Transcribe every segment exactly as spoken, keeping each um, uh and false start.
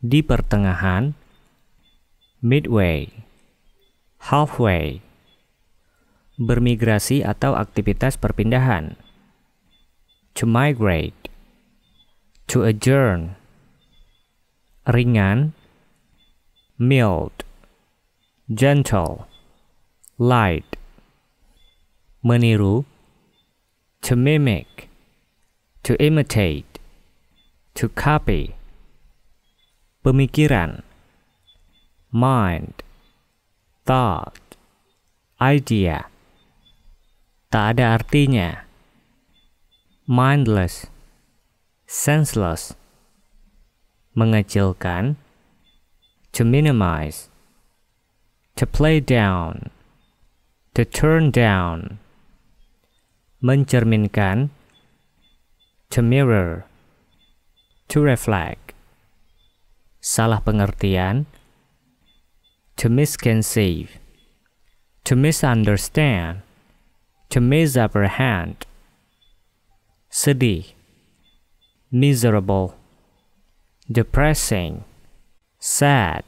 di pertengahan, midway, halfway, bermigrasi atau aktivitas perpindahan, to migrate, to adjourn, ringan, mild, gentle, light, meniru, to mimic, to imitate, to copy, pemikiran, mind, thought, idea, tak ada artinya, mindless, senseless, mengecilkan, to minimize, to play down, to turn down, mencerminkan, to mirror, to reflect, salah pengertian, to misconceive, to misunderstand, to misapprehend, sedih, miserable, depressing, sad,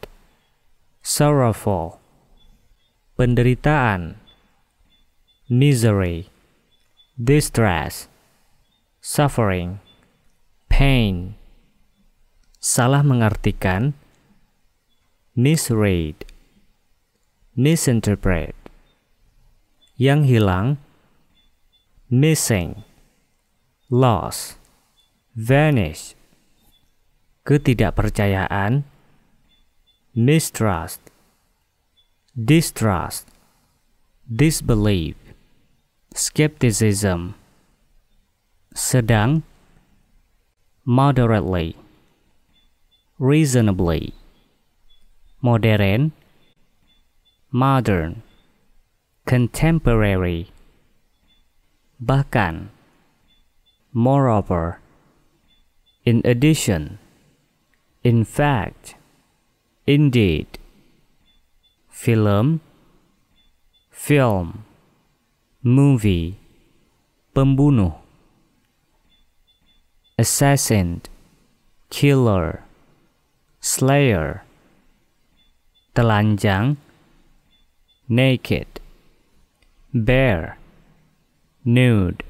sorrowful, penderitaan, misery, distress, suffering, pain, salah mengartikan, misread, misinterpret, yang hilang, missing, loss, vanish, ketidakpercayaan, mistrust, distrust, disbelief, skepticism, sedang, moderately, reasonably, modern, modern, contemporary, bahkan, moreover, in addition, in fact, indeed, film, film, movie, pembunuh, assassin, killer, slayer, telanjang, naked, bare, nude,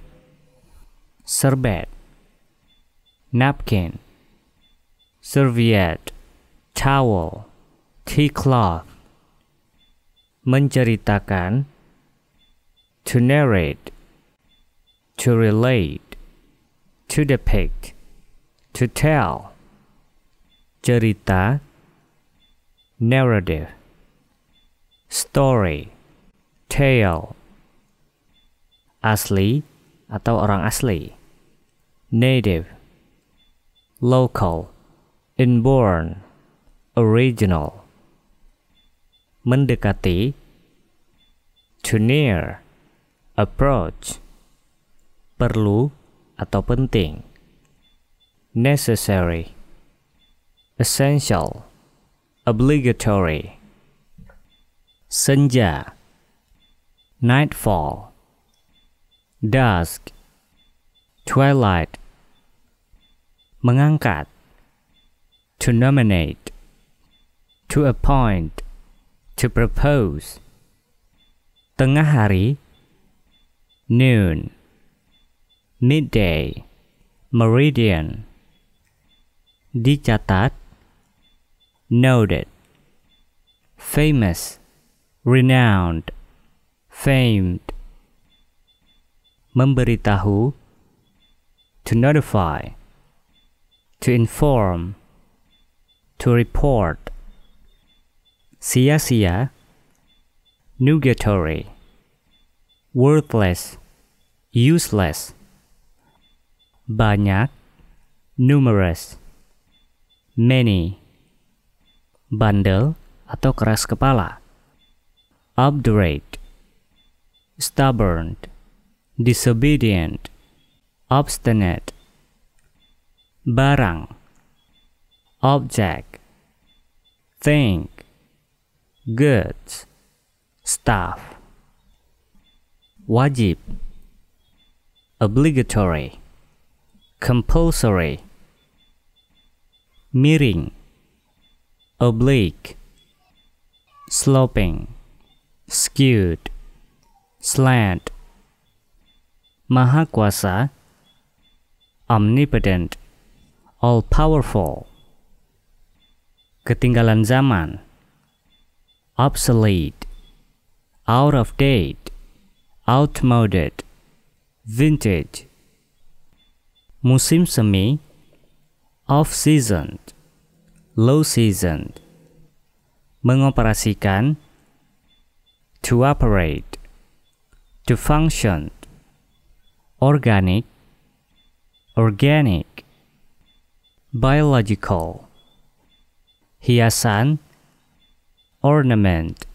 serbet, napkin, serviette, towel, tea cloth, menceritakan, to narrate, to relate, to depict, to tell, cerita, narrative, story, tale, asli atau orang asli, native, local, inborn, original, mendekati, to near, approach, perlu atau penting, necessary, essential, obligatory, senja, nightfall, dusk, twilight, mengangkat, to nominate, to appoint, to propose, tengah hari, noon, midday, meridian, dicatat, noted, famous, renowned, famed, memberitahu, to notify, to inform, to report, sia-sia, nugatory, worthless, useless, banyak, numerous, many, bandel atau keras kepala, obdurate, stubborn, disobedient, obstinate, barang, object, thing, goods, stuff, wajib, obligatory, compulsory, miring oblique, sloping, skewed, slant. Maha Kuasa, omnipotent, all-powerful. Ketinggalan zaman, obsolete, out of date, outmoded, vintage. Musim semi, off-season, low-season. Mengoperasikan, to operate, to function. Organic, organic. Biological, hiasan, ornament,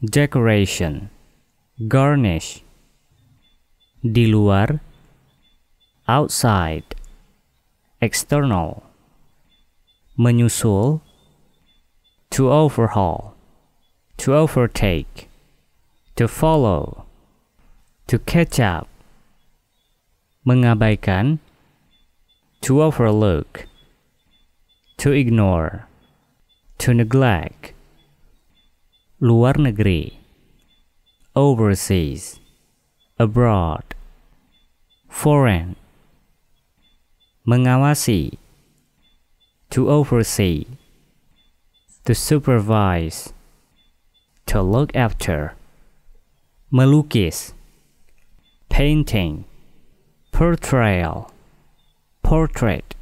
decoration, garnish. Di luar, outside, external. Menyusul, to overhaul, to overtake, to follow, to catch up. Mengabaikan, to overlook, to ignore, to neglect. Luar negeri, overseas, abroad, foreign. Mengawasi, to oversee, to supervise, to look after. Melukis, painting, portrayal, portrait.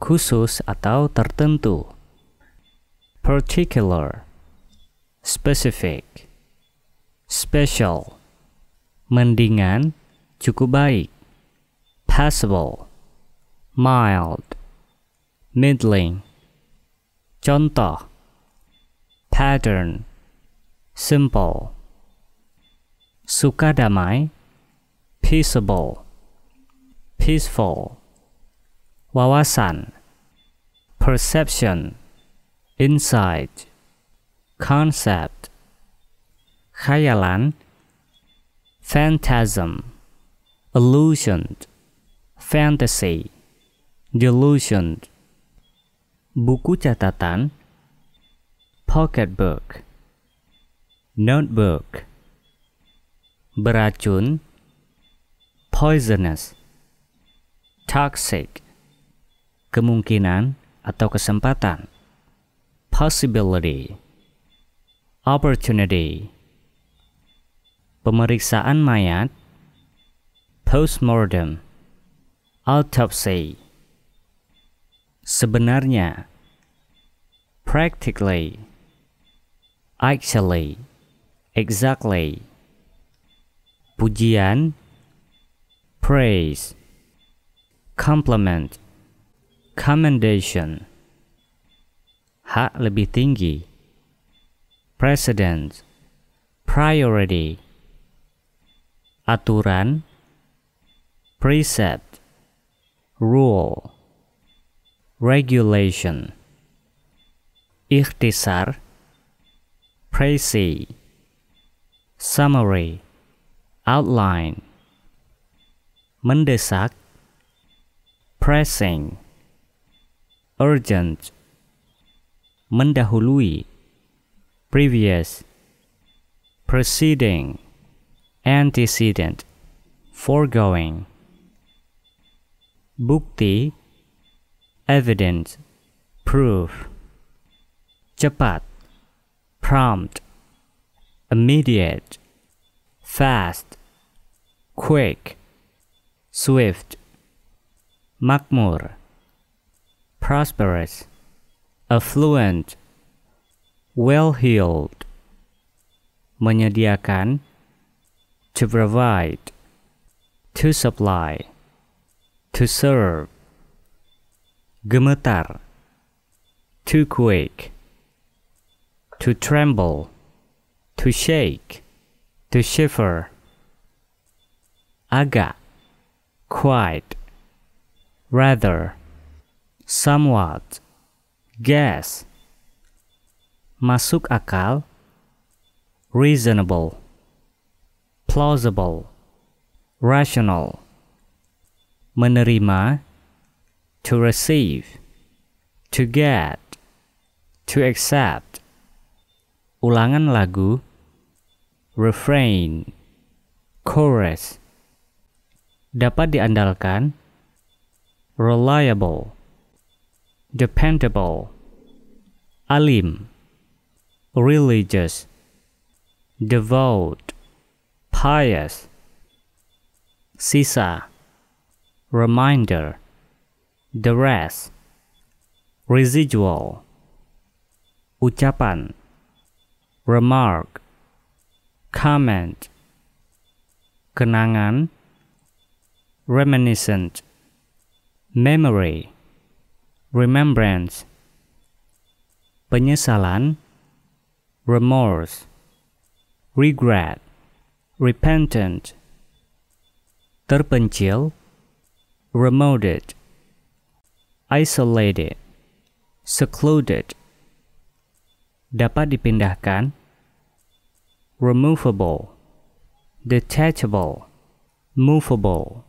Khusus atau tertentu, particular, specific, special. Mendingan, cukup baik, passable, mild, middling. Contoh, pattern, simple. Suka damai, peaceable, peaceful. Wawasan, perception, insight, concept. Khayalan, phantasm, illusion, fantasy, delusion. Buku catatan, pocketbook, notebook. Beracun, poisonous, toxic. Kemungkinan atau kesempatan, possibility, opportunity. Pemeriksaan mayat, postmortem, autopsy. Sebenarnya, practically, actually, exactly. Pujian, praise, compliment, commendation. Hak lebih tinggi, precedence, priority. Aturan, precept, rule, regulation. Ikhtisar, précis, summary, outline. Mendesak, pressing, urgent. Mendahului, previous, preceding, antecedent, foregoing. Bukti, evidence, proof. Cepat, prompt, immediate. Fast, quick, swift. Makmur, prosperous, affluent, well-heeled. Menyediakan, to provide, to supply, to serve. Gemetar, to quake, to tremble, to shake, to shiver. Agak, quite, rather, somewhat, guess. Masuk akal, reasonable, plausible, rational. Menerima, to receive, to get. to accept, ulangan lagu, refrain, chorus, dapat diandalkan, reliable, dependable, alim, religious, devout, pious, sisa, reminder, the rest, residual, ucapan, remark, comment, kenangan, reminiscent, memory, remembrance, penyesalan, remorse, regret, repentant, terpencil, remoted, isolated, secluded, dapat dipindahkan, removable, detachable, movable,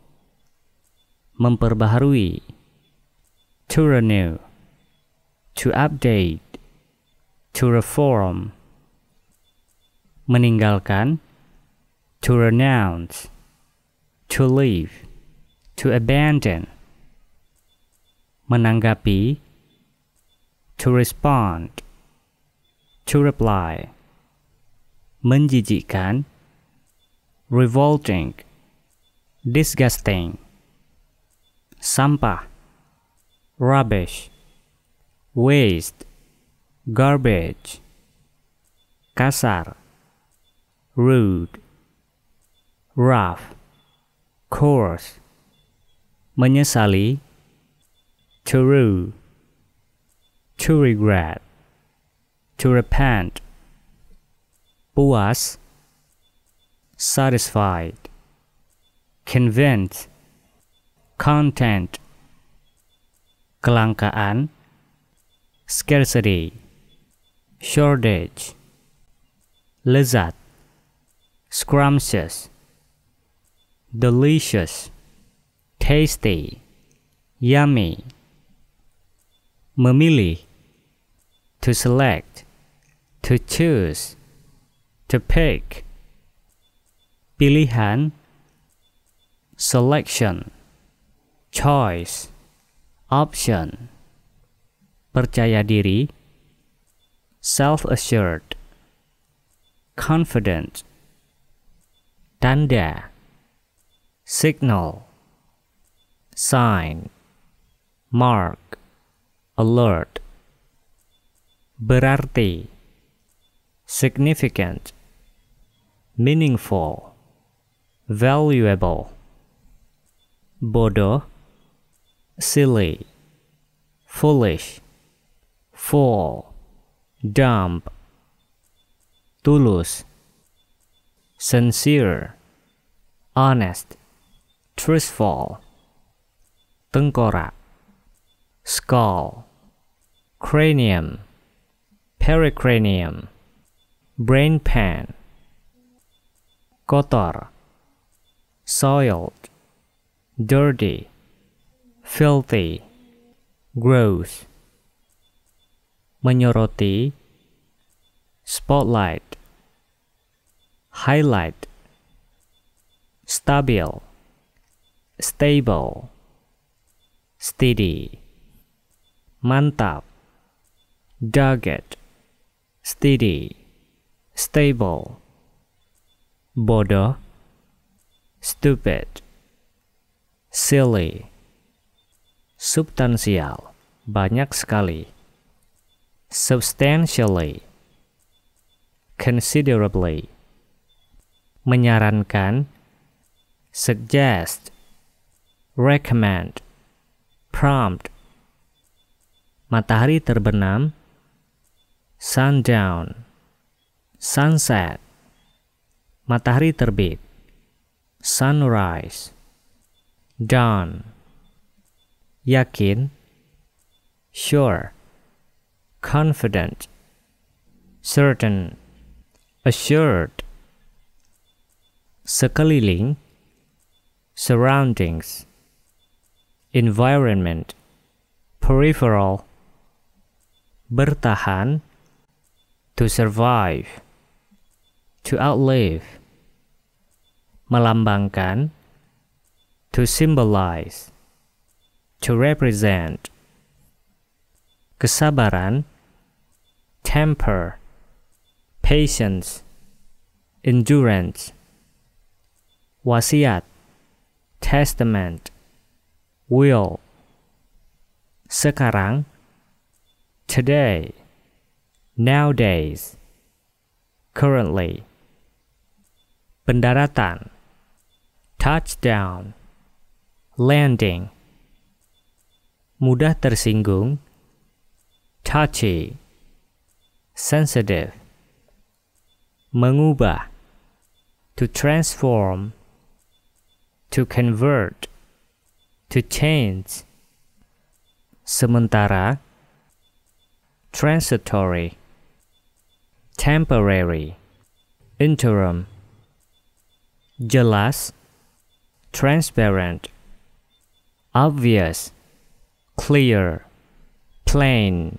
memperbaharui, to renew, to update, to reform, meninggalkan, to renounce, to leave, to abandon, menanggapi, to respond, to reply, menjijikkan, revolting, disgusting, sampah, rubbish, waste, garbage, kasar, rude, rough, coarse, menyesali, to rue, to regret, to repent, puas, satisfied, convinced, content, kelangkaan, scarcity, shortage, lezat, scrumptious, delicious, tasty, yummy, memilih, to select, to choose, to pick, pilihan, selection, choice, option, percaya diri, self-assured, confident, tanda, signal, sign, mark, alert, berarti, significant, meaningful, valuable, bodoh, silly, foolish, fall, dumb, tulus, sincere, honest, truthful, tengkorak, skull, cranium, pericranium, brain pan, kotor, soiled, dirty, filthy, gross, menyoroti, spotlight, highlight, stabile, stable, steady, mantap, dogged, steady, stable, bodoh, stupid, silly, substansial, banyak sekali, substantially, considerably, menyarankan, suggest, recommend, prompt, matahari terbenam, sundown, sunset, matahari terbit, sunrise, dawn, yakin, sure, confident, certain, assured, sekeliling, surroundings, environment, peripheral, bertahan, to survive, to outlive, melambangkan, to symbolize, to represent, kesabaran, temper, patience, endurance, wasiat, testament, will, sekarang, today, nowadays, currently, pendaratan, touchdown, landing, mudah tersinggung, touchy, sensitive, mengubah, to transform, to convert, to change, sementara, transitory, temporary, interim, jelas, transparent, obvious, clear, plain,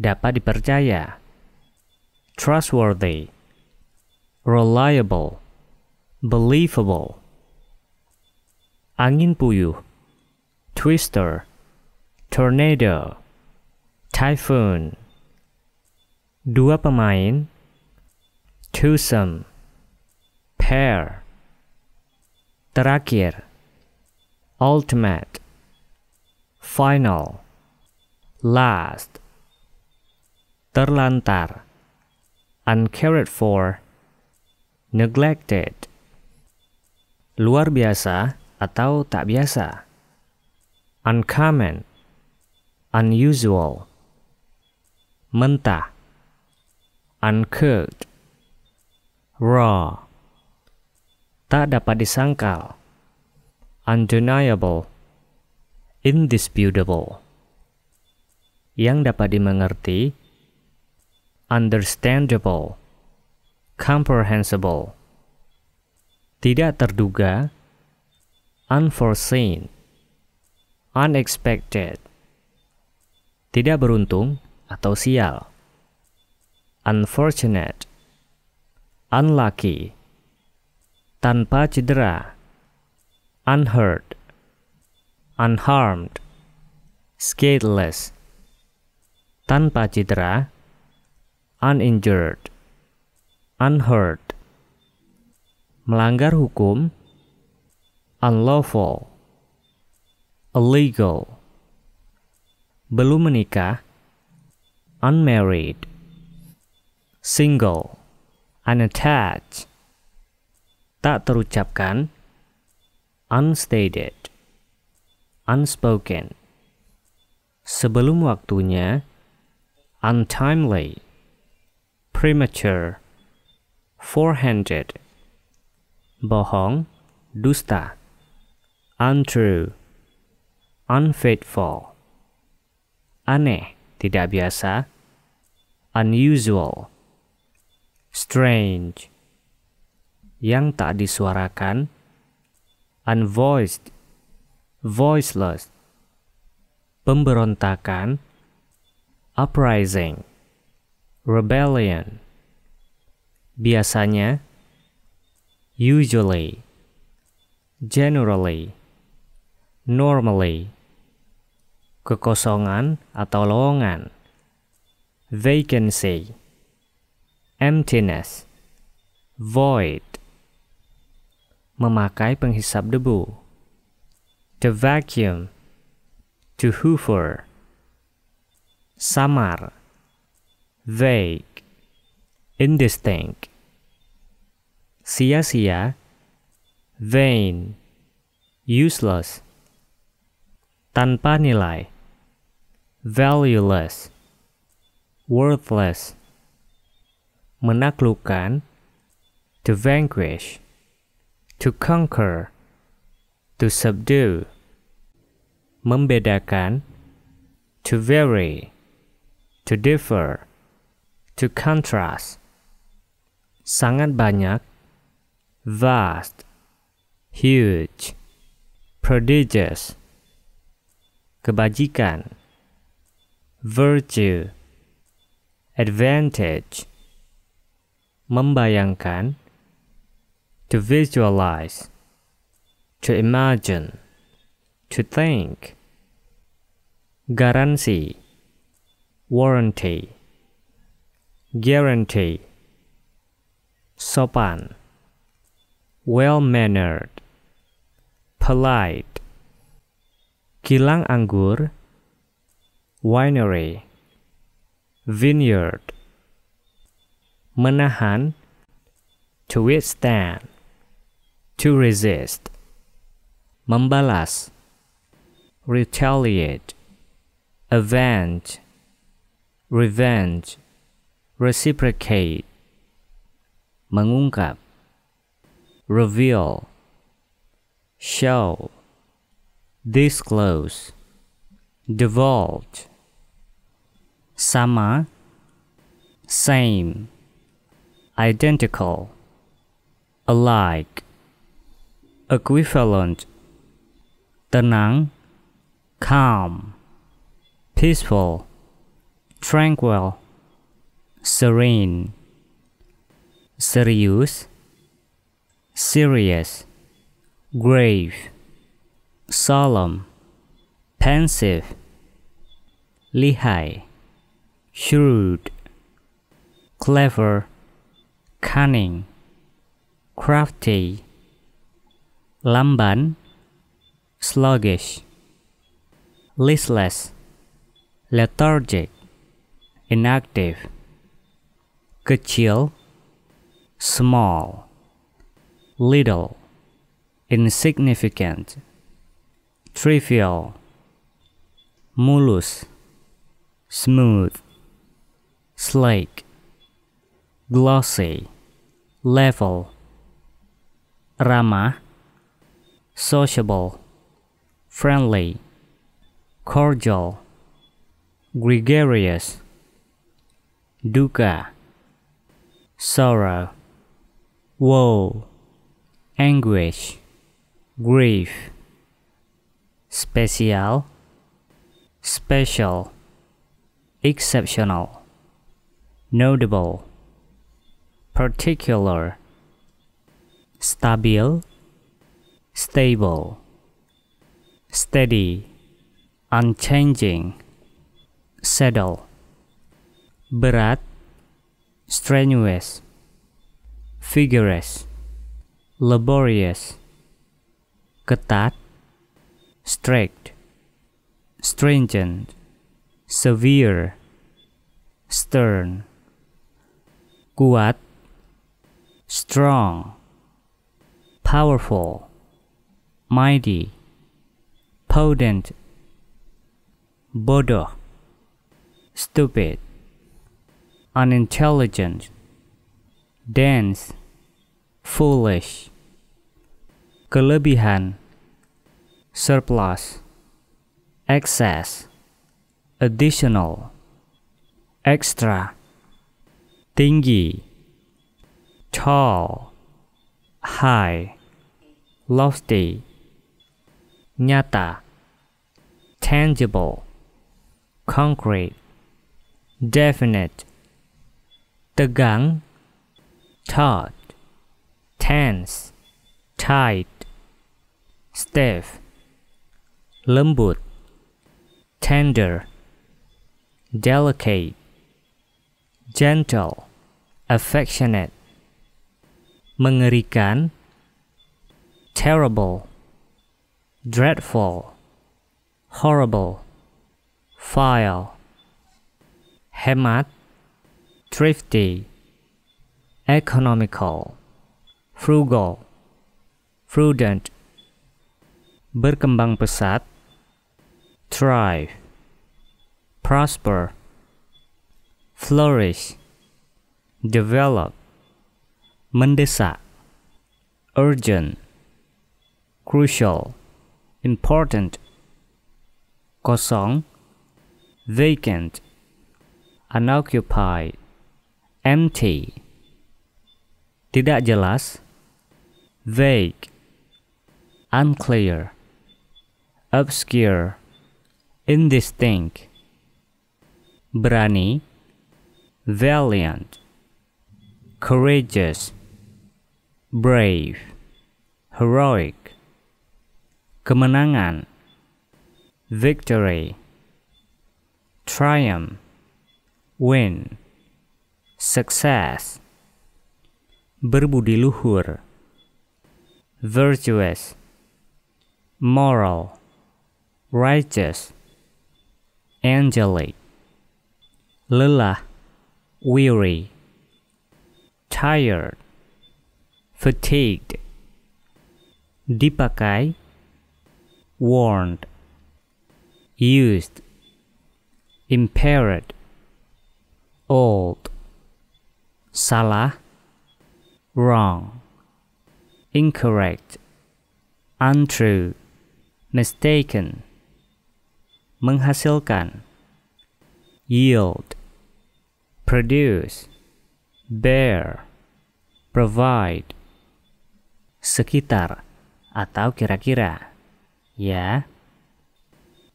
dapat dipercaya, trustworthy, reliable, believable, angin puyuh, twister, tornado, typhoon, dua pemain, twosome, pair, terakhir, ultimate, final, last, terlantar, uncared for, neglected, luar biasa atau tak biasa, uncommon, unusual, mentah, uncooked, raw, tak dapat disangkal, undeniable, indisputable, yang dapat dimengerti, understandable, comprehensible, tidak terduga, unforeseen, unexpected, tidak beruntung atau sial, unfortunate, unlucky, tanpa cedera, unhurt, unharmed, scatheless, tanpa cedera, uninjured, unhurt, melanggar hukum, unlawful, illegal, belum menikah, unmarried, single, unattached, tak terucapkan, unstated, unspoken, sebelum waktunya, untimely, premature, forehanded, bohong, dusta, untrue, unfaithful, aneh, tidak biasa, unusual, strange, yang tak disuarakan, unvoiced, voiceless, pemberontakan, uprising, rebellion, biasanya, usually, generally, normally, kekosongan atau lowongan, vacancy, emptiness, void, memakai penghisap debu, to vacuum, to hoover, samar, vague, indistinct, sia-sia, vain, useless, tanpa nilai, valueless, worthless, menaklukkan, to vanquish, to conquer, to subdue, membedakan, to vary, to differ, to contrast, sangat banyak, vast, huge, prodigious, kebajikan, virtue, advantage, membayangkan, to visualize, to imagine, to think, guarantee, warranty, guarantee, sopan, well-mannered, polite, kilang anggur, winery, vineyard, menahan, to withstand, to resist, membalas, retaliate, avenge, revenge, reciprocate, mengungkap, reveal, show, disclose, divulge, sama, same, identical, alike, equivalent, tenang, calm, peaceful, tranquil, serene, serious, serious, grave, solemn, pensive, lihai, shrewd, clever, cunning, crafty, lamban, sluggish, listless, lethargic, inactive, kecil, small, little, insignificant, trivial, mulus, smooth, sleek, glossy, level, ramah, sociable, friendly, cordial, gregarious, dukkha, sorrow, woe, anguish, grief, special, special, exceptional, notable, particular, stabil, stable, steady, unchanging, saddle, berat, strenuous, vigorous, laborious, ketat, strict, stringent, severe, stern, kuat, strong, powerful, mighty, potent, bodoh, stupid, unintelligent, dense, foolish, kelebihan, surplus, excess, additional, extra, tinggi, tall, high, lofty, nyata, tangible, concrete, definite, tegang, taut, tense, tight, stiff, lembut, tender, delicate, gentle, affectionate, mengerikan, terrible, dreadful, horrible, vile, hemat, thrifty, economical, frugal, prudent, berkembang pesat, thrive, prosper, flourish, develop, mendesak, urgent, crucial, important, kosong, vacant, unoccupied, empty, tidak jelas, vague, unclear, obscure, indistinct, berani, valiant, courageous, brave, heroic, kemenangan, victory, triumph, win, success, berbudi luhur, virtuous, moral, righteous, angelic, lelah, weary, tired, fatigued, dipakai, worn, used, impaired, old, salah, wrong, incorrect, untrue, mistaken, menghasilkan, yield, produce, bear, provide, sekitar atau kira-kira, ya,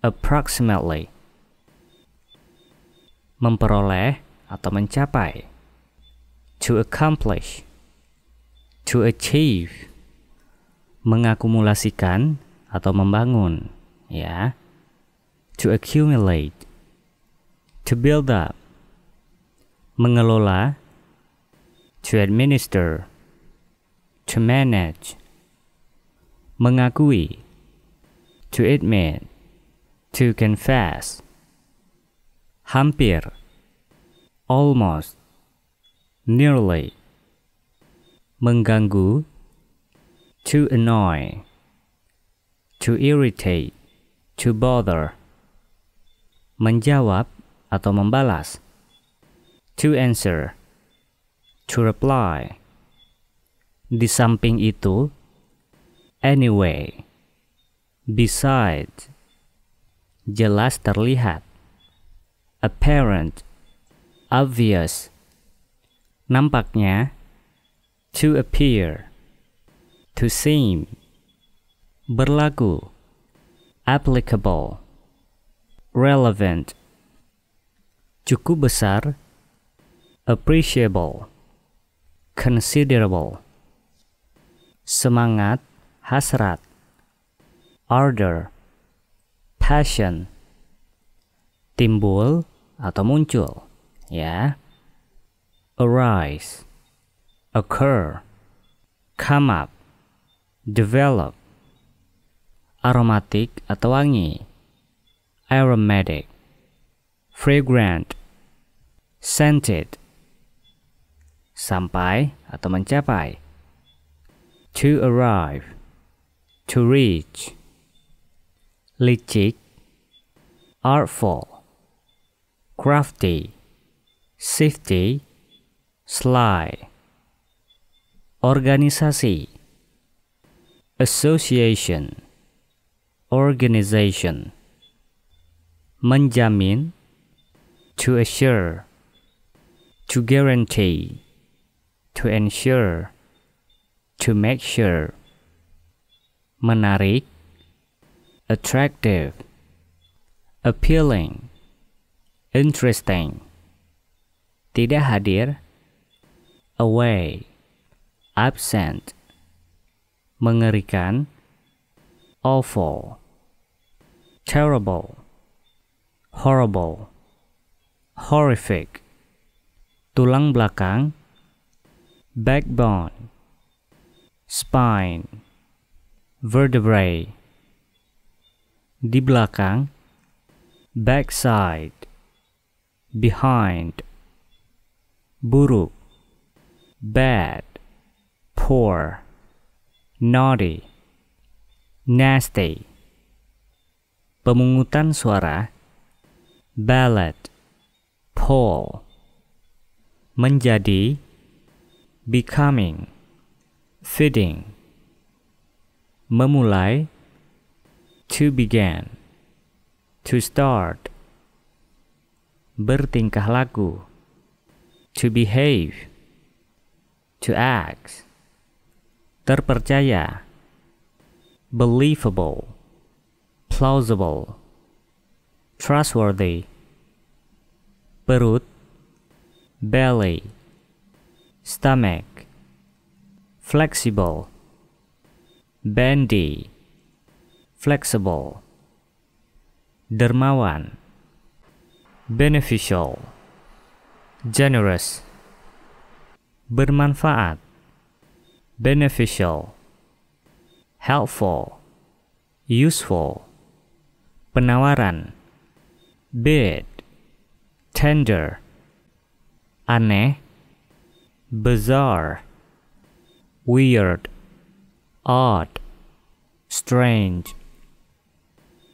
approximately, memperoleh atau mencapai, to accomplish, to achieve, mengakumulasikan atau membangun, ya, to accumulate, to build up, mengelola, to administer, to manage, mengakui, to admit, to confess, hampir, almost, nearly, mengganggu, to annoy, to irritate, to bother, menjawab atau membalas, to answer, to reply, di samping itu, anyway, besides, jelas terlihat, apparent, obvious, nampaknya, to appear, to seem, berlaku, applicable, relevant, cukup besar, appreciable, considerable, semangat, hasrat, ardor, passion, timbul atau muncul, ya, arise, occur, come up, develop, aromatic atau wangi, aromatic, fragrant, scented, sampai atau mencapai, to arrive, to reach, licik, artful, crafty, shifty, sly, organisasi, association, organization, menjamin, to assure, to guarantee, to ensure, to make sure, menarik, attractive, appealing, interesting, tidak hadir, away, absent, mengerikan, awful, terrible, horrible, horrific, tulang belakang, backbone, spine, vertebrae, di belakang, backside, behind, buruk, bad, poor, naughty, nasty, pemungutan suara, ballot, poll, menjadi, becoming, fitting, memulai, to begin, to start, bertingkah laku, to behave, to act, terpercaya, believable, plausible, trustworthy, perut, belly, stomach, flexible, bendy, flexible, dermawan, beneficial, generous, bermanfaat, beneficial, helpful, useful, penawaran, bid, tender, aneh, bizarre, weird, odd, strange,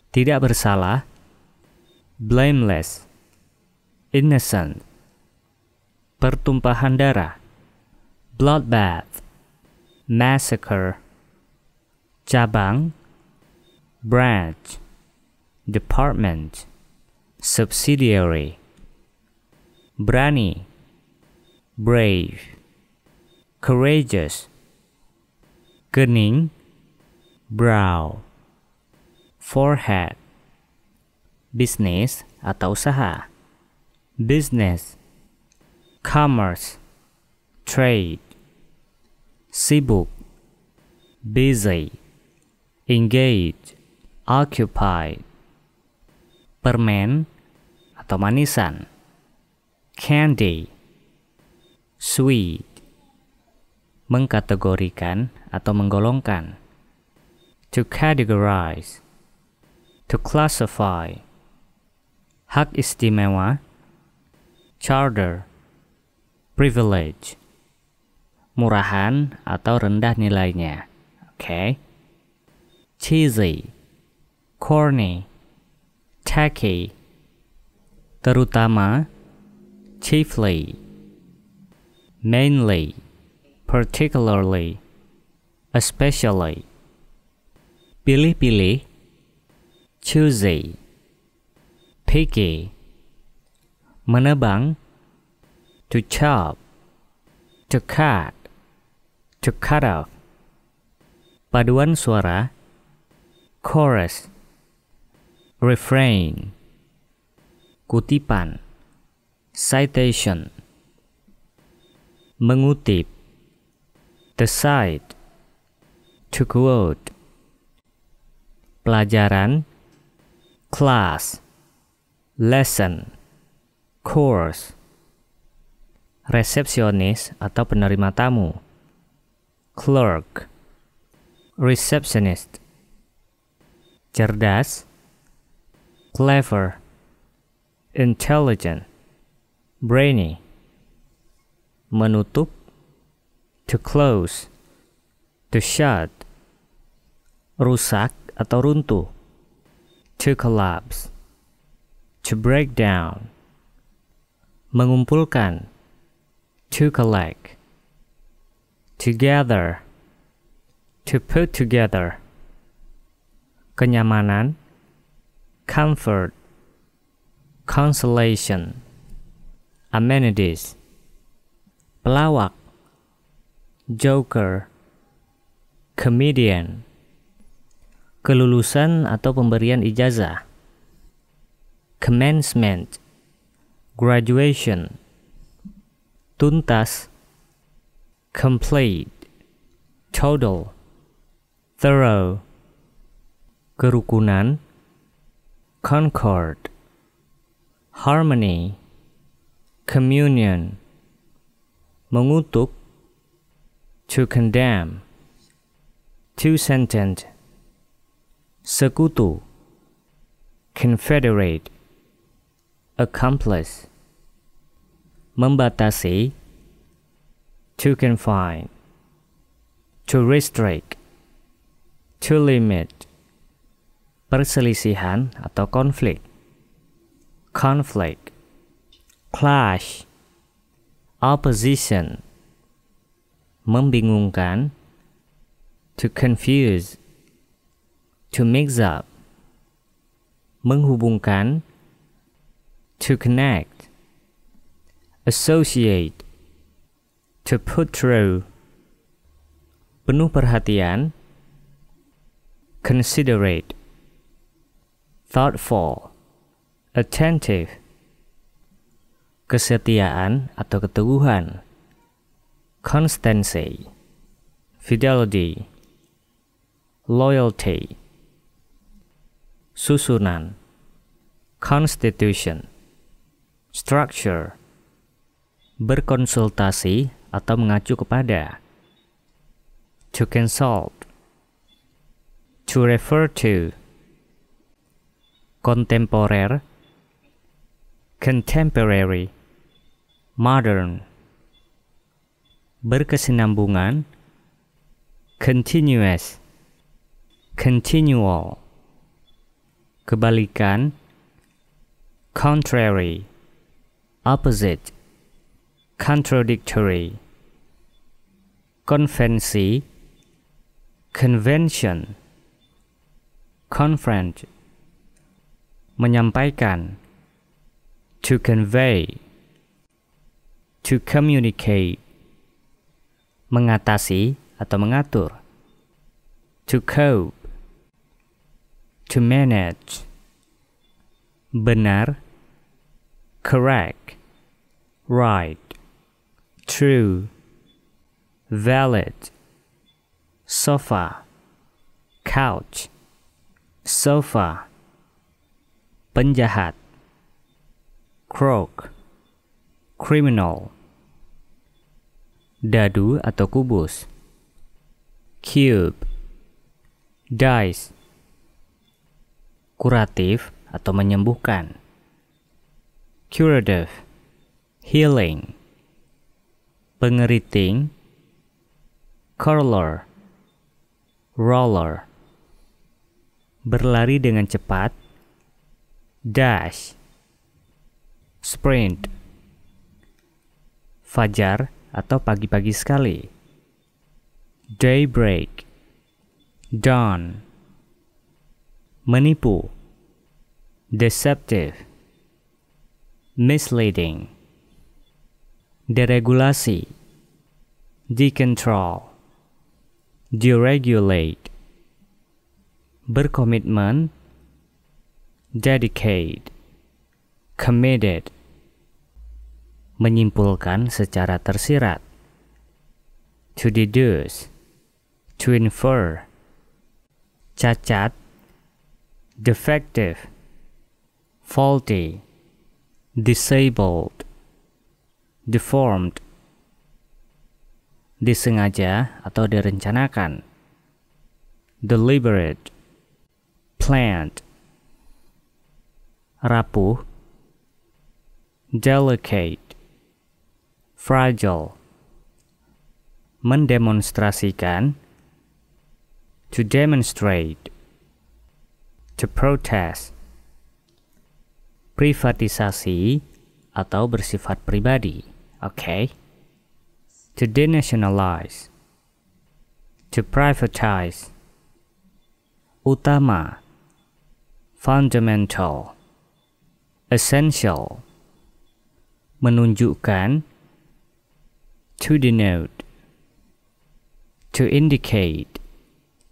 tidak bersalah, blameless, innocent, pertumpahan darah, bloodbath, massacre, cabang, branch, department, subsidiary, berani, brave, courageous, kening, brow, forehead, business atau usaha, business, commerce, trade, sibuk, busy, engage, occupied, permen atau manisan, candy, sweet, mengkategorikan atau menggolongkan, to categorize, to classify, hak istimewa, charter, privilege, murahan atau rendah nilainya, okay? Cheesy, corny, tacky, terutama, chiefly, mainly, particularly, especially, pilih-pilih, choosy, picky, menebang, to chop, to cut, to cut off, paduan suara, chorus, refrain, kutipan, citation, mengutip, decide, to quote, pelajaran, class, lesson, course, resepsionis atau penerima tamu, clerk, receptionist, cerdas, clever, intelligent, brainy, menutup, to close, to shut, rusak atau runtuh, to collapse, to break down, mengumpulkan, to collect, to gather, to put together, kenyamanan, comfort, consolation, amenities, pelawak, joker, comedian, kelulusan atau pemberian ijazah, commencement, graduation, tuntas, complete, total, thorough, kerukunan, concord, harmony, communion, mengutuk, to condemn, to sentence, sekutu, confederate, accomplice, membatasi, to confine, to restrict, to limit, perselisihan atau konflik, conflict, clash, opposition, membingungkan, to confuse, to mix up, menghubungkan, to connect, associate, to put through, penuh perhatian, considerate, thoughtful, attentive, kesetiaan atau keteguhan, constancy, fidelity, loyalty, susunan, constitution, structure, berkonsultasi atau mengacu kepada, to consult, to refer to, contemporary, contemporary, modern, berkesinambungan, continuous, continual, kebalikan, contrary, opposite, contradictory, convensi, convention, confront, menyampaikan, to convey, to communicate, mengatasi atau mengatur, to cope, to manage, benar, correct, right, true, valid, sofa, couch, sofa, penjahat, crook, criminal, dadu atau kubus, cube, dice, kuratif atau menyembuhkan, curative, healing, pengeriting, curler, roller, berlari dengan cepat, dash, sprint, fajar atau pagi-pagi sekali, daybreak, dawn, menipu, deceptive, misleading, deregulasi, decontrol, deregulate, berkomitmen, dedicate, committed, menyimpulkan secara tersirat, to deduce, to infer, cacat, defective, faulty, disabled, deformed, disengaja atau direncanakan, deliberate, planned, rapuh, delicate, fragile, mendemonstrasikan, to demonstrate, to protest, privatisasi atau bersifat pribadi, oke? Okay? To denationalize, to privatize, utama, fundamental, essential, menunjukkan, to denote, to indicate,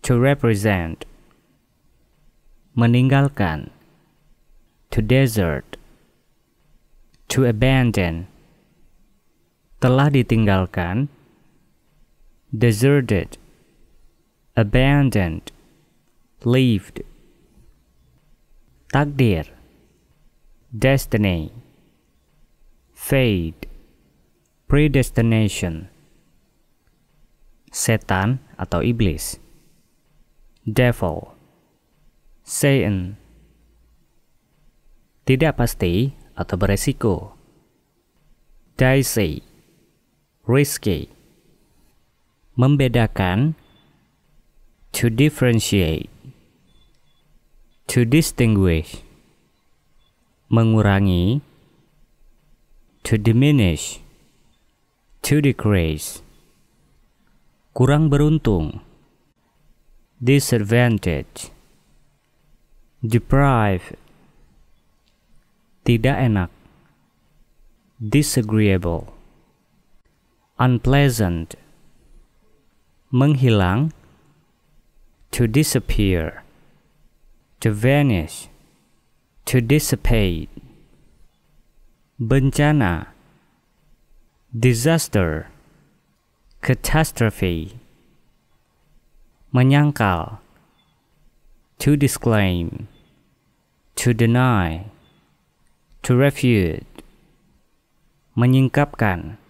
to represent, meninggalkan, to desert, to abandon, telah ditinggalkan, deserted, abandoned, leaved, takdir, destiny, fate, predestination, setan atau iblis, devil, Satan, tidak pasti atau beresiko, dicey, risky, membedakan, to differentiate, to distinguish, mengurangi, to diminish, to decrease, kurang beruntung, disadvantage, deprive, tidak enak, disagreeable, unpleasant, menghilang, to disappear, to vanish, to dissipate, bencana, disaster, catastrophe, menyangkal, to disclaim, to deny, to refute, menyingkapkan,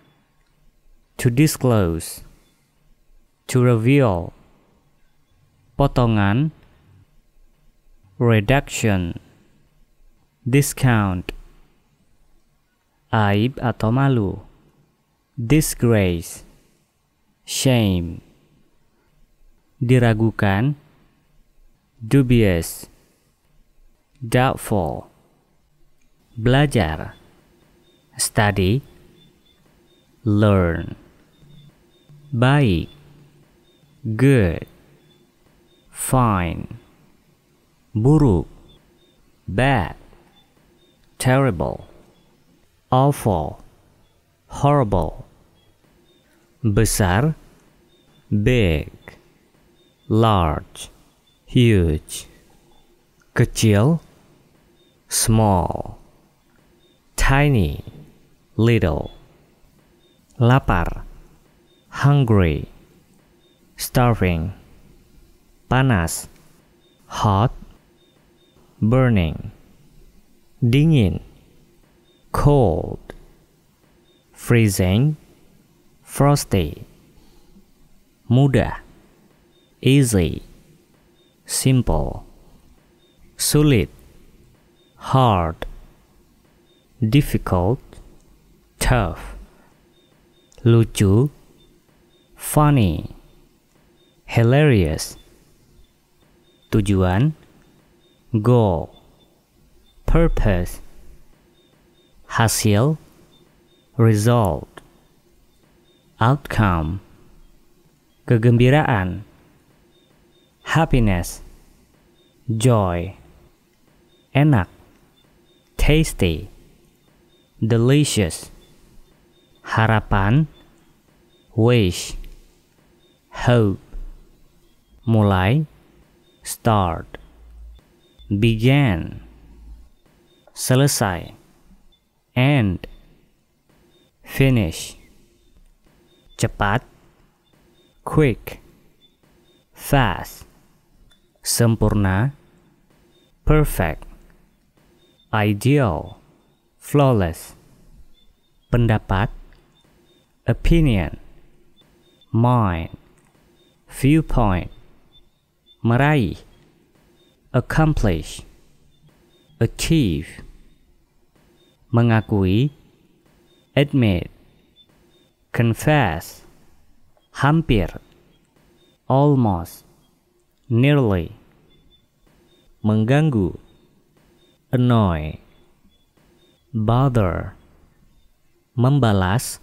to disclose, to reveal, potongan, reduction, discount, aib atau malu, disgrace, shame, diragukan, dubious, doubtful, belajar, study, learn, baik, good, fine, buruk, bad, terrible, awful, horrible, besar, big, large, huge, kecil, small, tiny, little, lapar, hungry, starving, panas, hot, burning, dingin, cold, freezing, frosty, mudah, easy, simple, sulit, hard, difficult, tough, lucu, funny, hilarious, tujuan, goal, purpose, hasil, result, outcome, kegembiraan, happiness, joy, enak, tasty, delicious, harapan, wish, hope, mulai, start, began, selesai, end, finish, cepat, quick, fast, sempurna, perfect, ideal, flawless, pendapat, opinion, mind, viewpoint, meraih, accomplish, achieve, mengakui, admit, confess, hampir, almost, nearly, mengganggu, annoy, bother, membalas,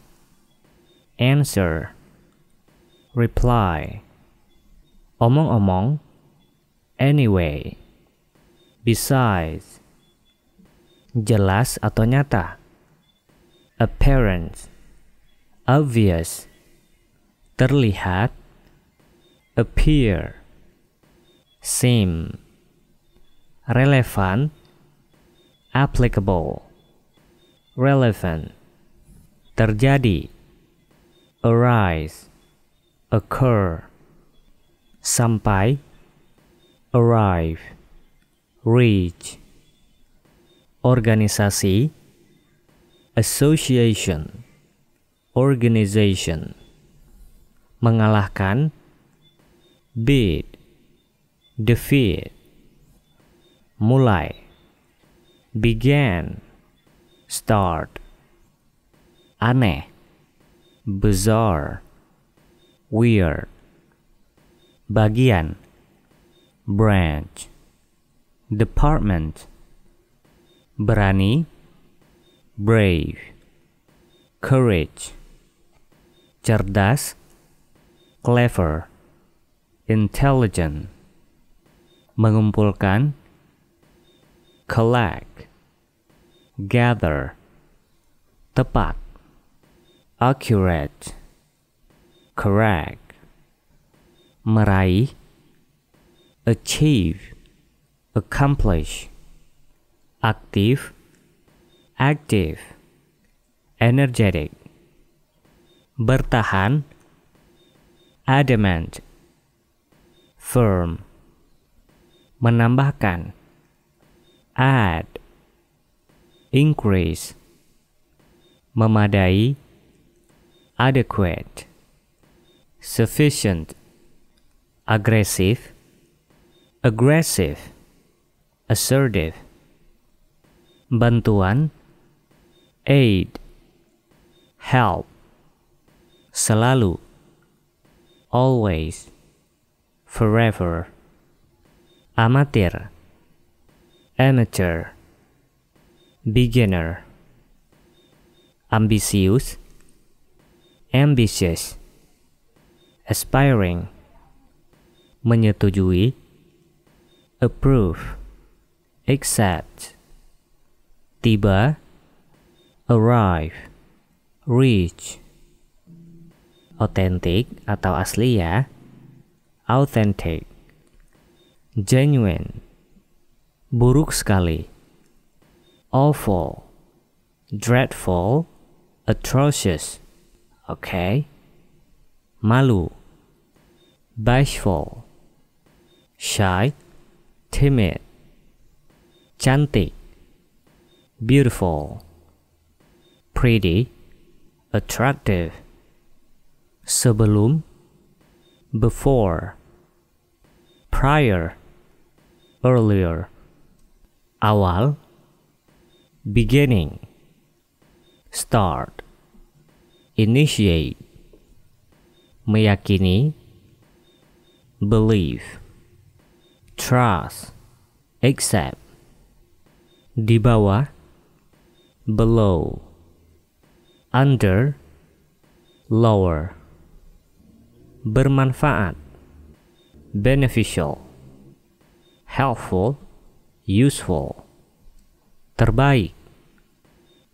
answer, reply, omong-omong, anyway, besides, jelas atau nyata, apparent, obvious, terlihat, appear, seem, relevant, applicable, relevant, terjadi, arise, occur, sampai, arrive, reach, organisasi, association, organization, mengalahkan, beat, defeat, mulai, began, start, aneh, bizarre, weird, bagian, branch, department, berani, brave, courage, cerdas, clever, intelligent, mengumpulkan, collect, gather, tepat, accurate, correct, meraih, achieve, accomplish, active, active, energetic, bertahan, adamant, firm, menambahkan, add, increase, memadai, adequate, sufficient, aggressive, aggressive, assertive, bantuan, aid, help, selalu, always, forever, amatir, amateur, beginner, ambitious, ambitious, aspiring, menyetujui, approve, accept, tiba, arrive, reach, authentic atau asli ya, authentic, genuine, buruk sekali, awful, dreadful, atrocious, okay, malu, bashful, shy, timid, cantik, beautiful, pretty, attractive, sebelum, before, prior, earlier, awal, beginning, start, initiate, meyakini, believe, trust, accept, di bawah, below, under, lower, bermanfaat, beneficial, helpful, useful, terbaik,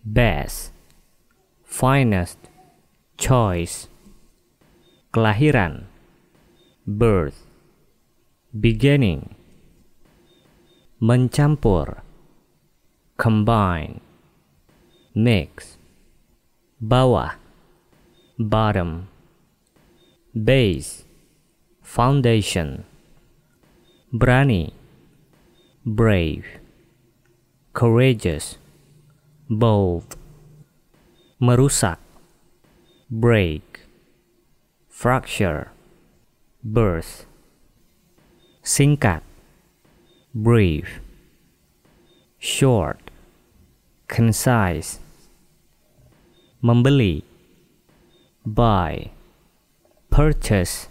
best, finest, choice, kelahiran, birth, beginning, mencampur, combine, mix, bawah, bottom, base, foundation, berani, brave, courageous, bold, merusak, break, fracture, birth, singkat, brief, short, concise, membeli, buy, purchase,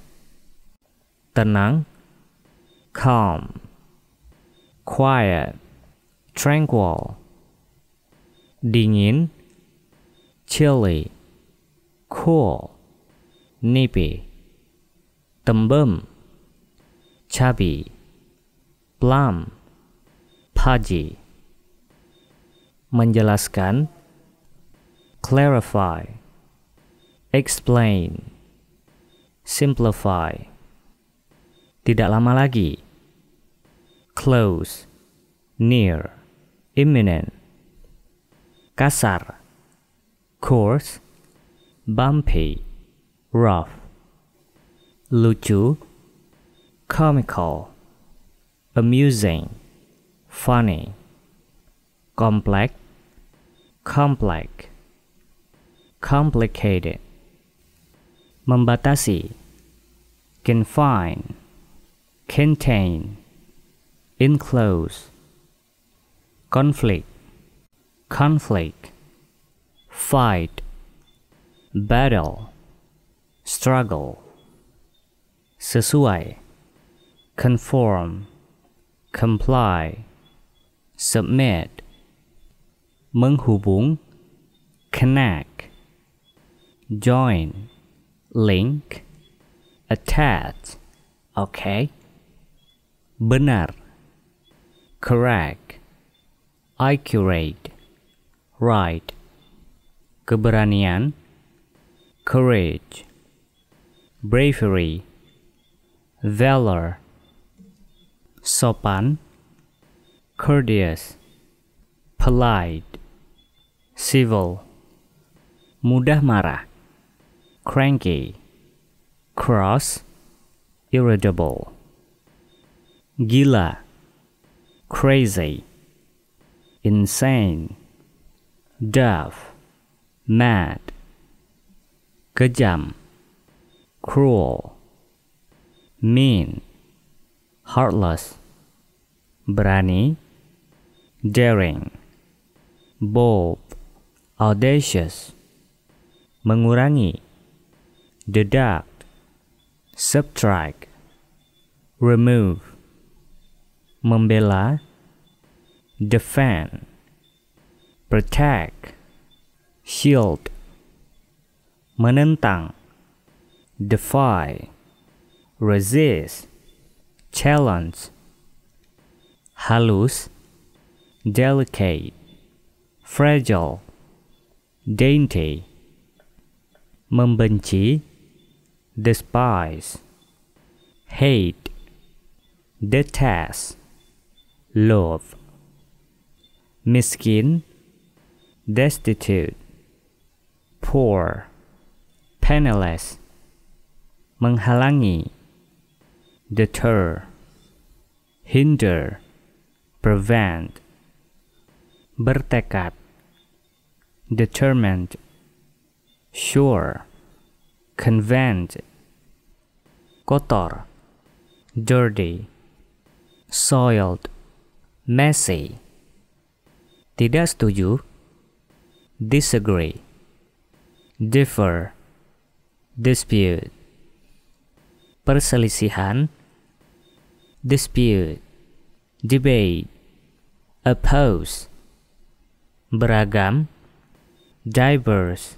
tenang, calm, quiet, tranquil, dingin, chilly, cool, nippy, tembem, chubby, plump, pudgy, menjelaskan, clarify, explain, simplify, tidak lama lagi, close, near, imminent, kasar, coarse, bumpy, rough, lucu, comical, amusing, funny, complex, complex, complicated, membatasi, confine, contain, enclose, conflict, conflict, fight, battle, struggle, sesuai, conform, comply, submit, menghubung, connect, join, link, attach, okay, benar, correct, accurate, right, keberanian, courage, bravery, valor, sopan, courteous, polite, civil, mudah marah, cranky, cross, irritable, gila, crazy, insane, deaf, mad, kejam, cruel, mean, heartless, berani, daring, bold, audacious, mengurangi, deduct, subtract, remove, membela, defend, protect, shield, menentang, defy, resist, challenge, halus, delicate, fragile, dainty, membenci, despise, hate, detest, love, miskin, destitute, poor, penniless, menghalangi, deter, hinder, prevent, bertekad, determined, sure, convened, kotor, dirty, soiled, messy, tidak setuju, disagree, differ, dispute, perselisihan, dispute, debate, oppose, beragam, diverse,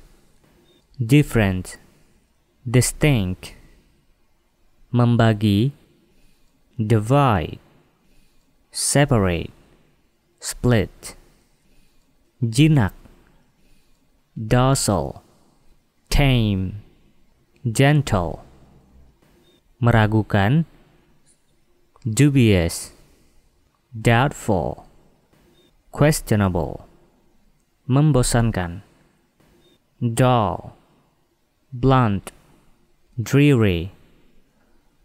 different, distinct, membagi, divide, separate, split, jinak, docile, tame, gentle, meragukan, dubious, doubtful, questionable, membosankan, dull, blunt, dreary,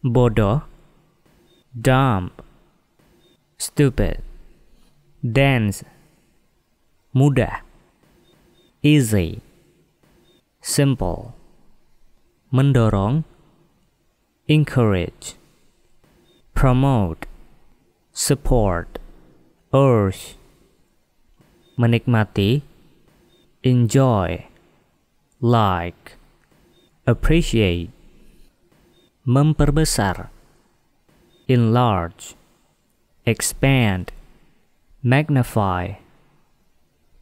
bodoh, dumb, stupid, dense, mudah, easy, simple, mendorong, encourage, promote, support, urge, menikmati, enjoy, like, appreciate, memperbesar, enlarge, expand, magnify,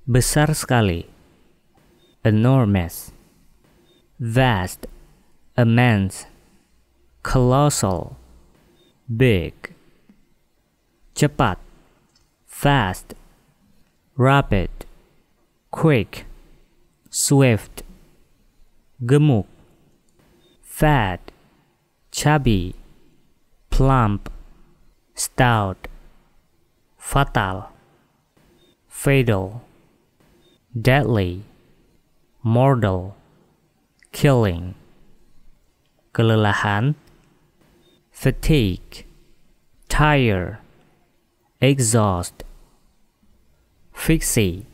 besar sekali, enormous, vast, immense, colossal, big, cepat, fast, rapid, quick, swift, gemuk, fat, chubby, plump, stout, fatal, fatal, deadly, mortal, killing, kelelahan, fatigue, tire, exhaust, fixie,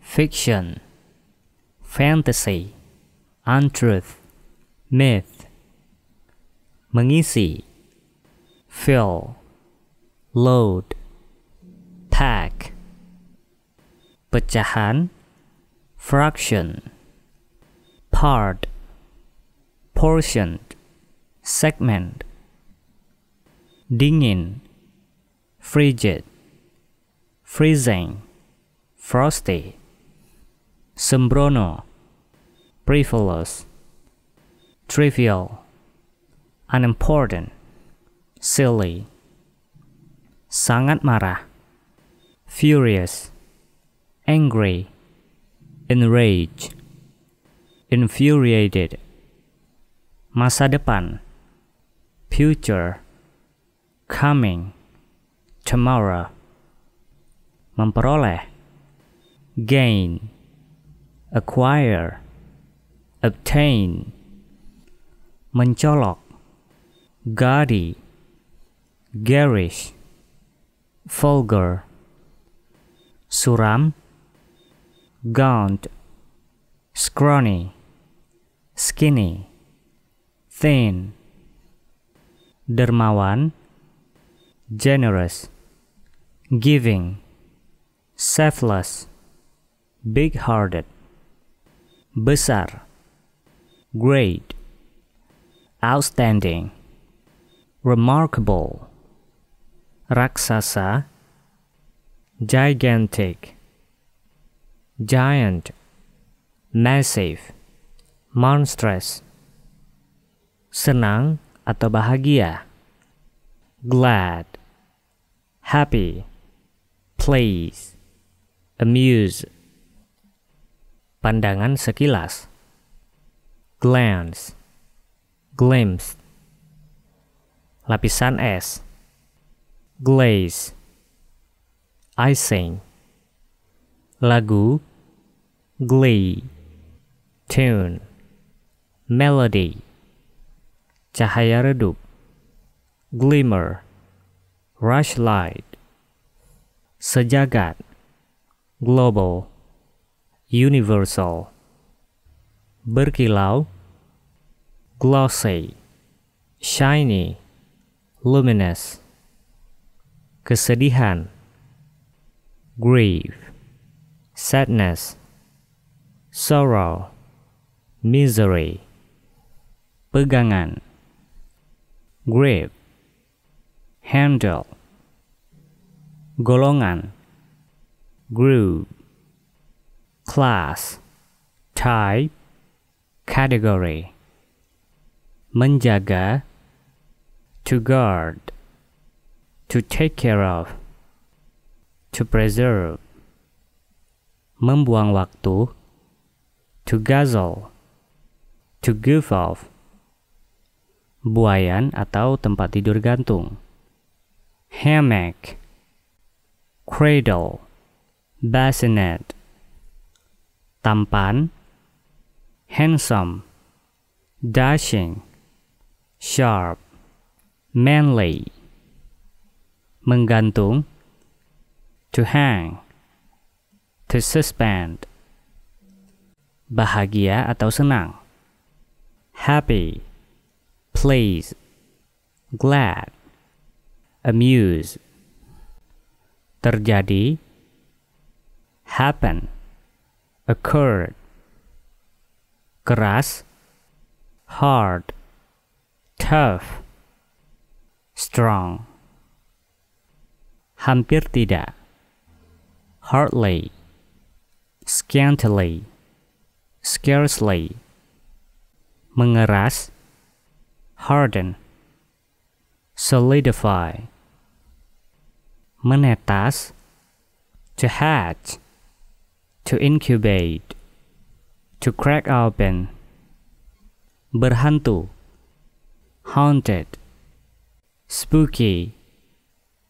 fiction, fantasy, untruth, myth, mengisi, fill, load, pack, pecahan, fraction, part, portion, segment, dingin, frigid, freezing, frosty, sembrono, frivolous, trivial, unimportant, silly, sangat marah, furious, angry, enraged, infuriated, masa depan, future, coming, tomorrow, memperoleh, gain, acquire, obtain, mencolok, gaudy, garish, vulgar, suram, gaunt, scrawny, skinny, thin, dermawan, generous, giving, selfless, big-hearted, besar, great, outstanding, remarkable, raksasa, gigantic, giant, massive, monstrous, senang atau bahagia, glad, happy, please, amuse. Pandangan sekilas, glance, glimpse, lapisan es, glaze, icing, lagu, glee, tune, melody, cahaya redup, glimmer, rushlight, sejagat, global, universal, berkilau, glossy, shiny, luminous, kesedihan, grief, sadness, sorrow, misery, pegangan, grip, handle, golongan, group, class, type, category, menjaga, to guard, to take care of, to preserve, membuang waktu, to guzzle, to give off, buayan atau tempat tidur gantung, hammock, cradle, bassinet, tampan, handsome, dashing, sharp, manly, menggantung, to hang, to suspend, bahagia atau senang, happy, pleased, glad, amused, terjadi, happen, occurred, keras, hard, tough, strong, hampir tidak, hardly, scantily, scarcely, mengeras, harden, solidify, menetas, to hatch, to incubate, to crack open, berhantu, haunted, spooky,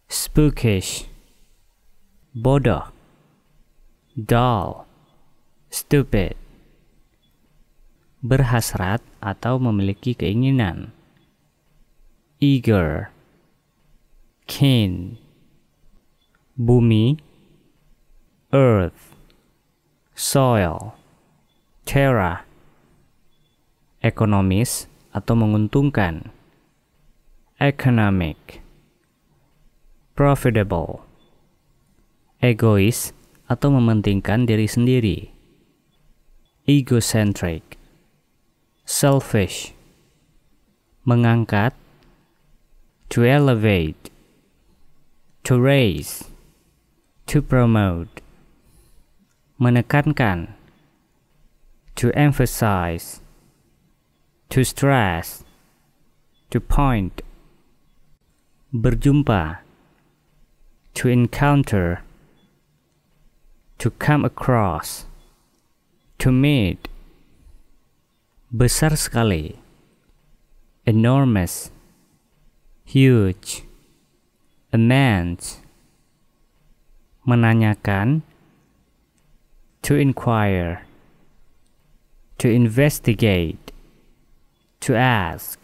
spookish, bodoh, dull, stupid, berhasrat atau memiliki keinginan, eager, keen, bumi, earth, soil, terra, ekonomis atau menguntungkan, economic, profitable, egois atau mementingkan diri sendiri, egocentric, selfish, mengangkat, to elevate, to raise, to promote, menekankan, to emphasize, to stress, to point, berjumpa, to encounter, to come across, to meet, besar sekali, enormous, huge, immense, menanyakan, to inquire, to investigate, to ask.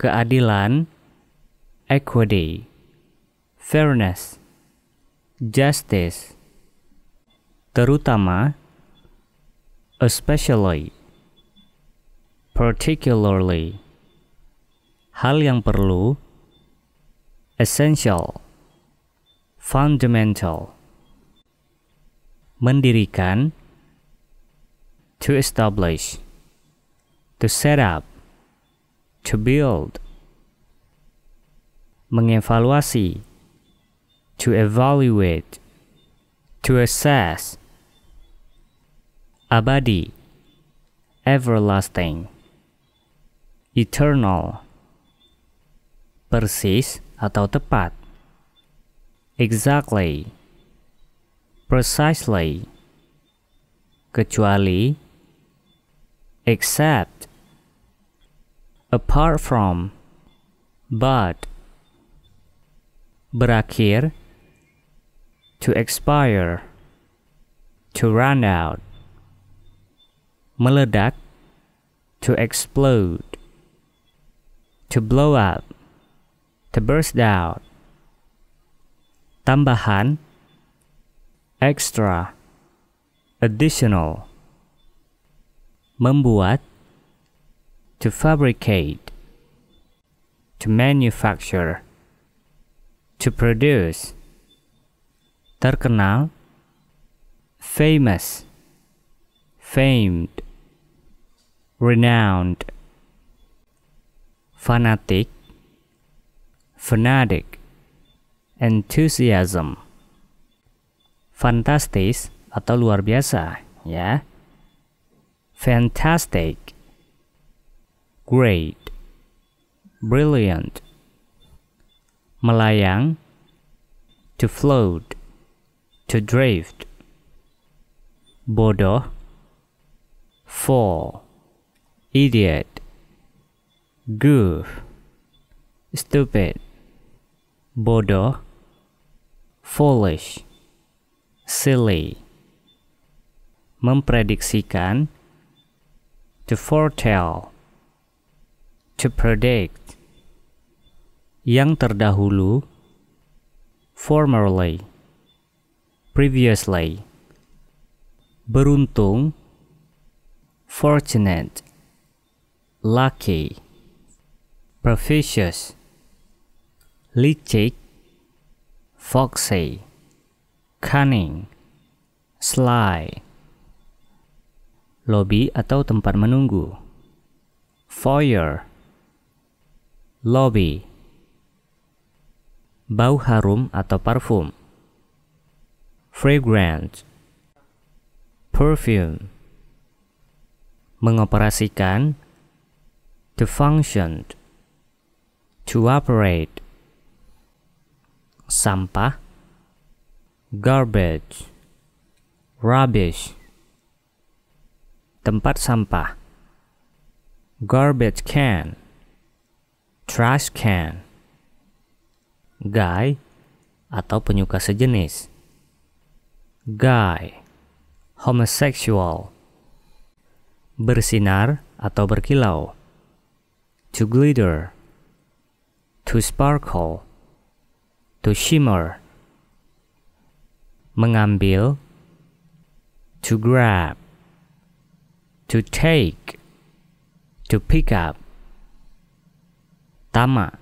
Keadilan, equity, fairness, justice, terutama, especially, particularly, hal yang perlu, essential, fundamental, mendirikan, to establish, to set up, to build, mengevaluasi, to evaluate, to assess, abadi, everlasting, eternal, persis atau tepat, exactly, precisely, kecuali, except, apart from, but, berakhir, to expire, to run out, meledak, to explode, to blow up, to burst out, tambahan, extra, additional, membuat, to fabricate, to manufacture, to produce, terkenal, famous, famed, renowned, fanatic, fanatic, enthusiasm, fantastis atau luar biasa, ya, fantastic, great, brilliant, melayang, to float, to drift, bodoh, fool, idiot, goof, stupid, bodoh, foolish, silly, memprediksikan, to foretell, to predict, yang terdahulu, formerly, previously, beruntung, fortunate, lucky, propitious, licik, foxy, cunning, sly, lobi atau tempat menunggu, foyer, lobby, bau harum atau parfum, fragrance, perfume, mengoperasikan, to function, to operate, sampah, garbage, rubbish, tempat sampah, garbage can, trash can, guy atau penyuka sejenis, guy, homosexual, bersinar atau berkilau, to glitter, to sparkle, to shimmer, mengambil, to grab, to take, to pick up, tamak,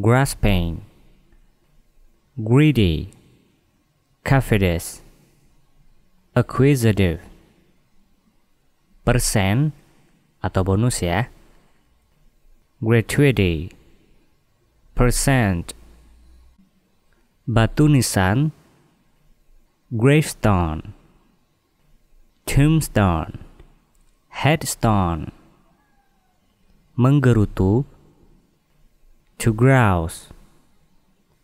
grasping, greedy, covetous, acquisitive, persen atau bonus ya, gratuity, percent, batu nisan, gravestone, tombstone, headstone, menggerutu, to grouse,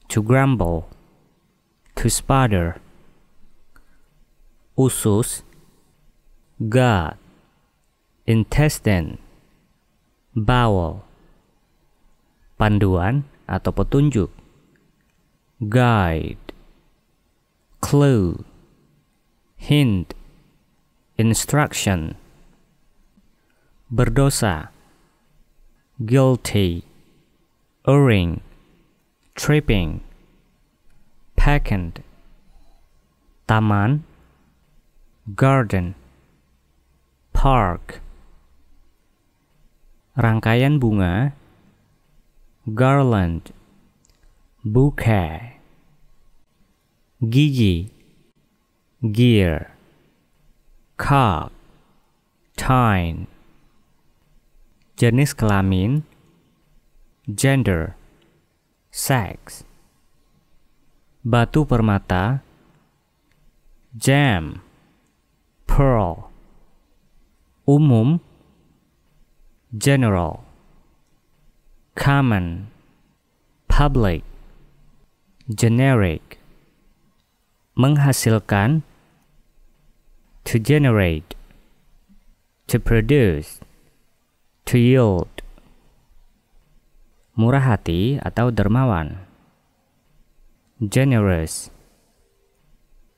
to grumble, to sputter, usus, gut, intestine, bowel, panduan atau petunjuk, guide, clue, hint, Instruction. Berdosa, guilty, erring, tripping, peccant, taman, garden, park. Rangkaian bunga, garland, bouquet. Gigi, gear, cock, tine. Jenis kelamin, gender, sex. Batu permata, gem, pearl. Umum, general. Common, public. Generic. Menghasilkan, to generate, to produce, to yield. Murah hati atau dermawan, generous,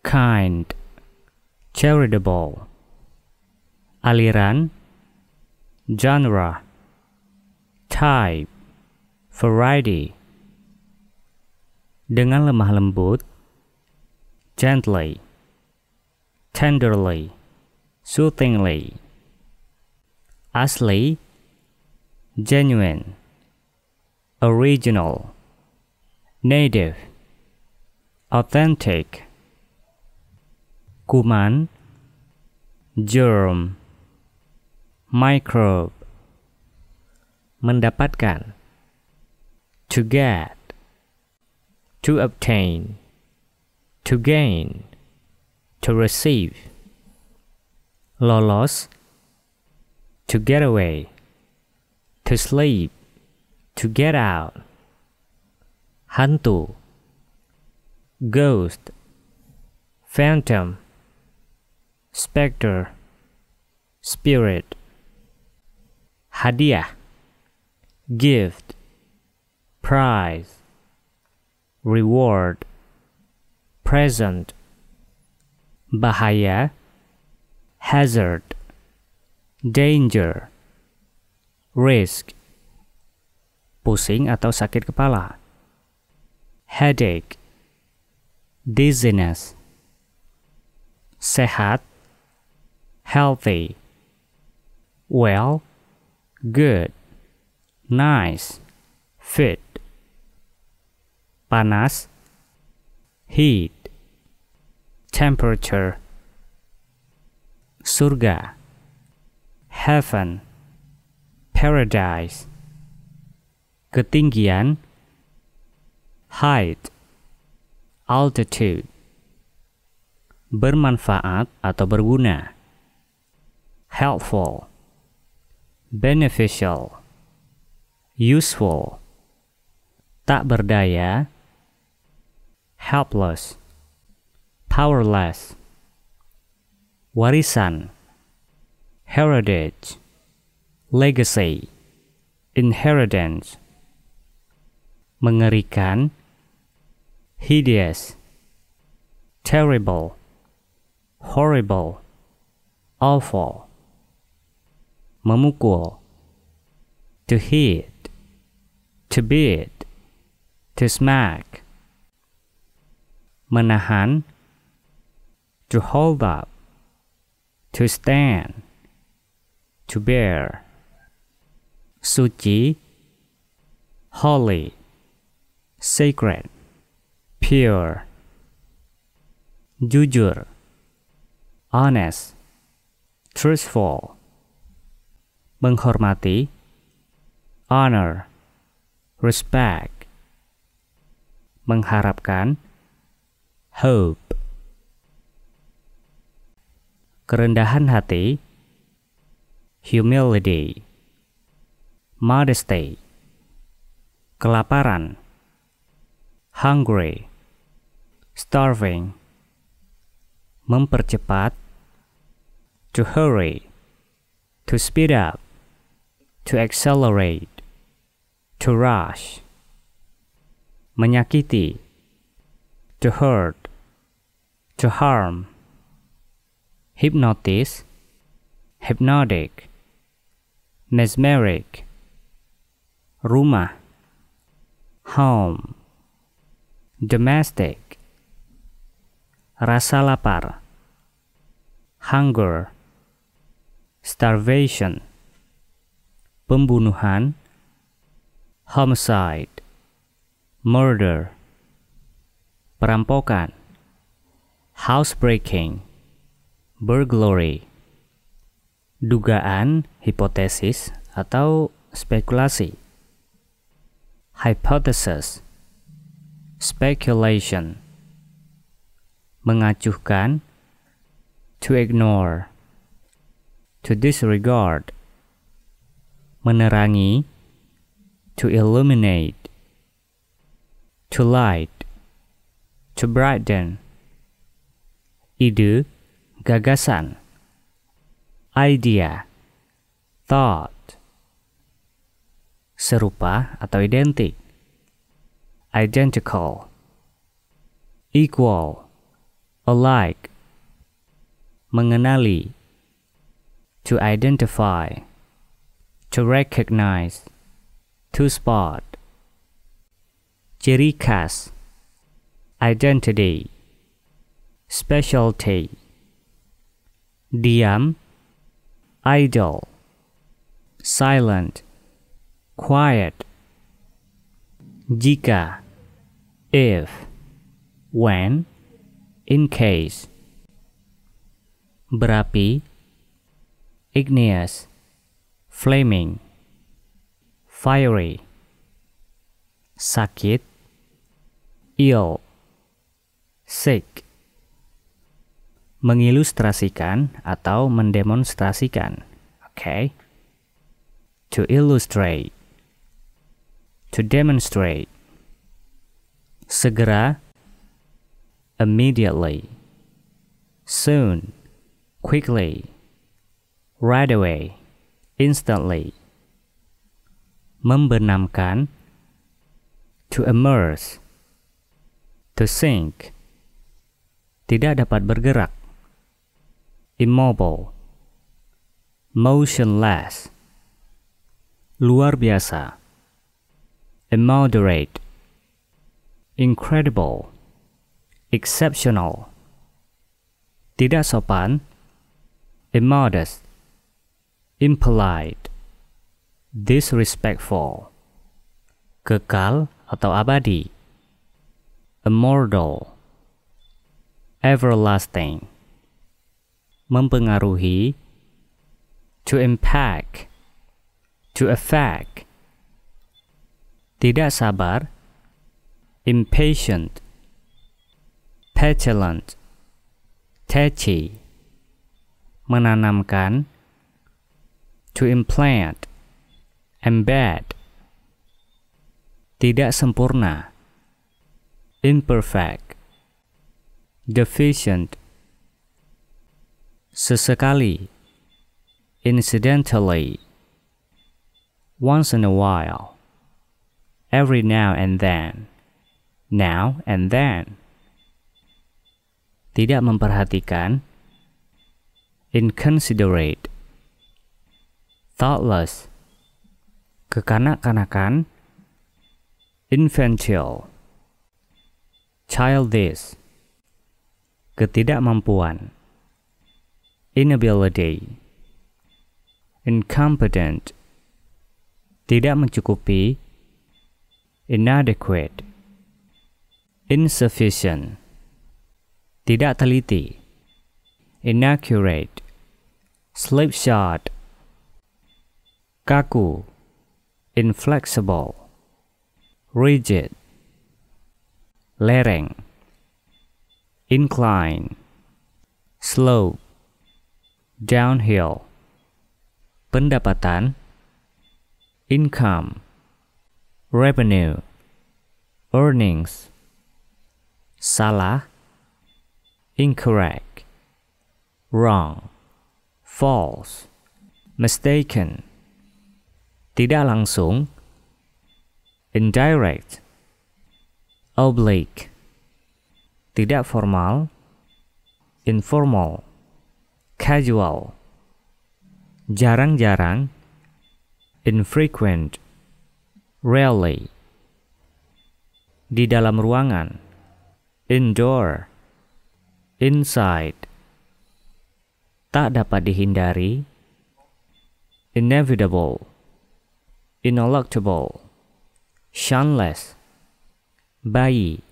kind, charitable. Aliran, genre, type, variety. Dengan lemah lembut, gently, tenderly, soothingly. Asli, genuine, original, native, authentic. Kuman, germ, microbe. Mendapatkan, to get, to obtain, to gain, to receive. Lolos, to get away, to sleep, to get out. Hantu, ghost, phantom, spectre, spirit. Hadiah, gift, prize, reward, present. Bahaya, hazard, danger, risk. Pusing atau sakit kepala, headache, dizziness. Sehat, healthy, well, good, nice, fit. Panas, heat, temperature. Surga, heaven, paradise. Ketinggian, height, altitude. Bermanfaat atau berguna, helpful, beneficial, useful. Tak berdaya, helpless, powerless. Warisan, heritage, legacy, inheritance. Mengerikan, hideous, terrible, horrible, awful. Memukul, to hit, to beat, to smack. Menahan, to hold up, to stand, to bear. Suci, holy, sacred, pure. Jujur, honest, truthful. Menghormati, honor, respect. Mengharapkan, hope. Kerendahan hati, humility, modesty. Kelaparan, hungry, starving. Mempercepat, to hurry, to speed up, to accelerate, to rush. Menyakiti, to hurt, to harm. Hypnotis, hypnotic, mesmeric, rumah, home, domestic, rasa lapar, hunger, starvation, pembunuhan, homicide, murder, perampokan, housebreaking, burglary, dugaan, hipotesis atau spekulasi, hypothesis, speculation, mengacuhkan, to ignore, to disregard, menerangi, to illuminate, to light, to brighten, ide, gagasan, idea, thought, serupa atau identik, identical, equal, alike, mengenali, to identify, to recognize, to spot, ciri khas, identity, specialty, diam, idle, silent, quiet, jika, if, when, in case, berapi, igneous, flaming, fiery, sakit, ill, sick, mengilustrasikan atau mendemonstrasikan, okay? To illustrate, to demonstrate, segera, immediately, soon, quickly, right away, instantly, membenamkan, to immerse, to sink, tidak dapat bergerak, immobile, motionless, luar biasa, immoderate, incredible, exceptional, tidak sopan, immodest, impolite, disrespectful, kekal atau abadi, immortal, everlasting, mempengaruhi, to impact, to affect, tidak sabar, impatient, petulant, tetchy, menanamkan, to implant, embed, tidak sempurna, imperfect, deficient, sesekali, incidentally, once in a while, every now and then, now and then, tidak memperhatikan, inconsiderate, thoughtless, kekanak-kanakan, infantile, childish, ketidakmampuan, inability, incompetent, tidak mencukupi, inadequate, insufficient, tidak teliti, inaccurate, slipshod, kaku, inflexible, rigid, lereng, incline, slope, downhill, pendapatan, income, revenue, earnings, salah, incorrect, wrong, false, mistaken, tidak langsung, indirect, oblique, tidak formal, informal, casual, jarang-jarang, infrequent, rarely. Di dalam ruangan, indoor, inside. Tak dapat dihindari, inevitable, ineluctable, shunless, bayi,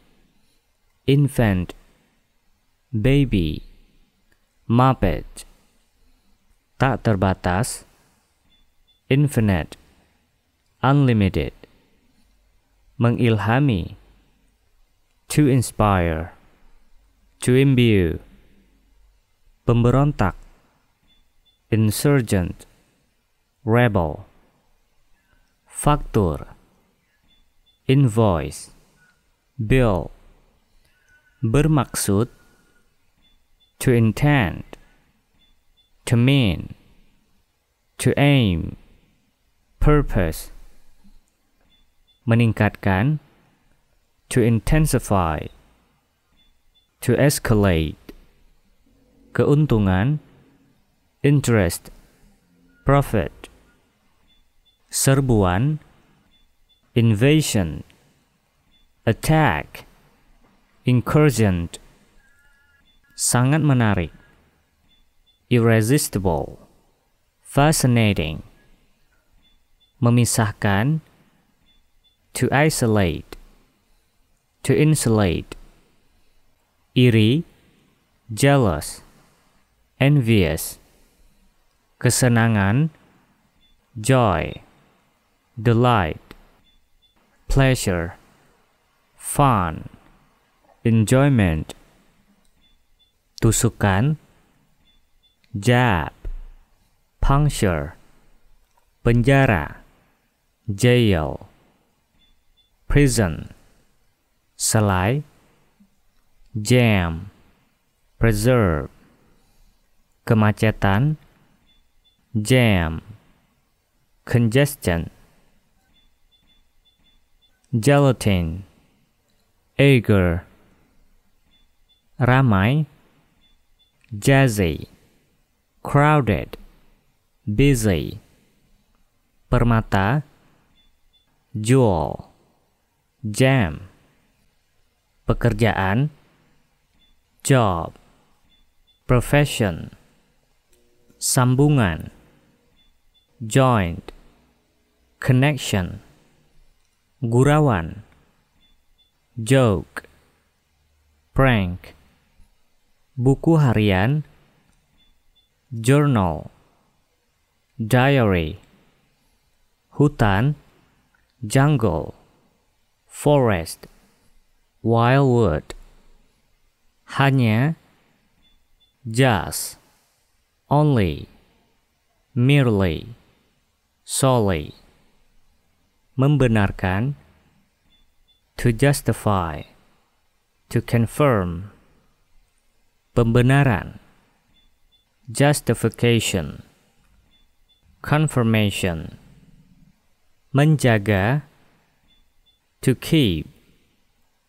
infant, baby, muppet. Tak terbatas, infinite, unlimited. Mengilhami, to inspire, to imbue. Pemberontak, insurgent, rebel. Faktur, invoice, bill. Bermaksud, to intend, to mean, to aim, purpose. Meningkatkan, to intensify, to escalate. Keuntungan, interest, profit. Serbuan, invasion, attack, incursion. Sangat menarik, irresistible, fascinating. Memisahkan, to isolate, to insulate. Iri, jealous, envious. Kesenangan, joy, delight. Pleasure, fun, enjoyment. Tusukan, jab, puncture. Penjara, jail. Prison, selai. Jam, preserve. Kemacetan, jam, congestion. Gelatin, eager. Ramai, jazzy, crowded, busy. Permata, jewel, jam. Pekerjaan, job, profession. Sambungan, joint, connection. Gurauan, joke, prank. Buku harian, journal, diary. Hutan, jungle, forest, wildwood. Hanya, just, only, merely, solely. Membenarkan, to justify, to confirm. Pembenaran, justification, confirmation. Menjaga, to keep,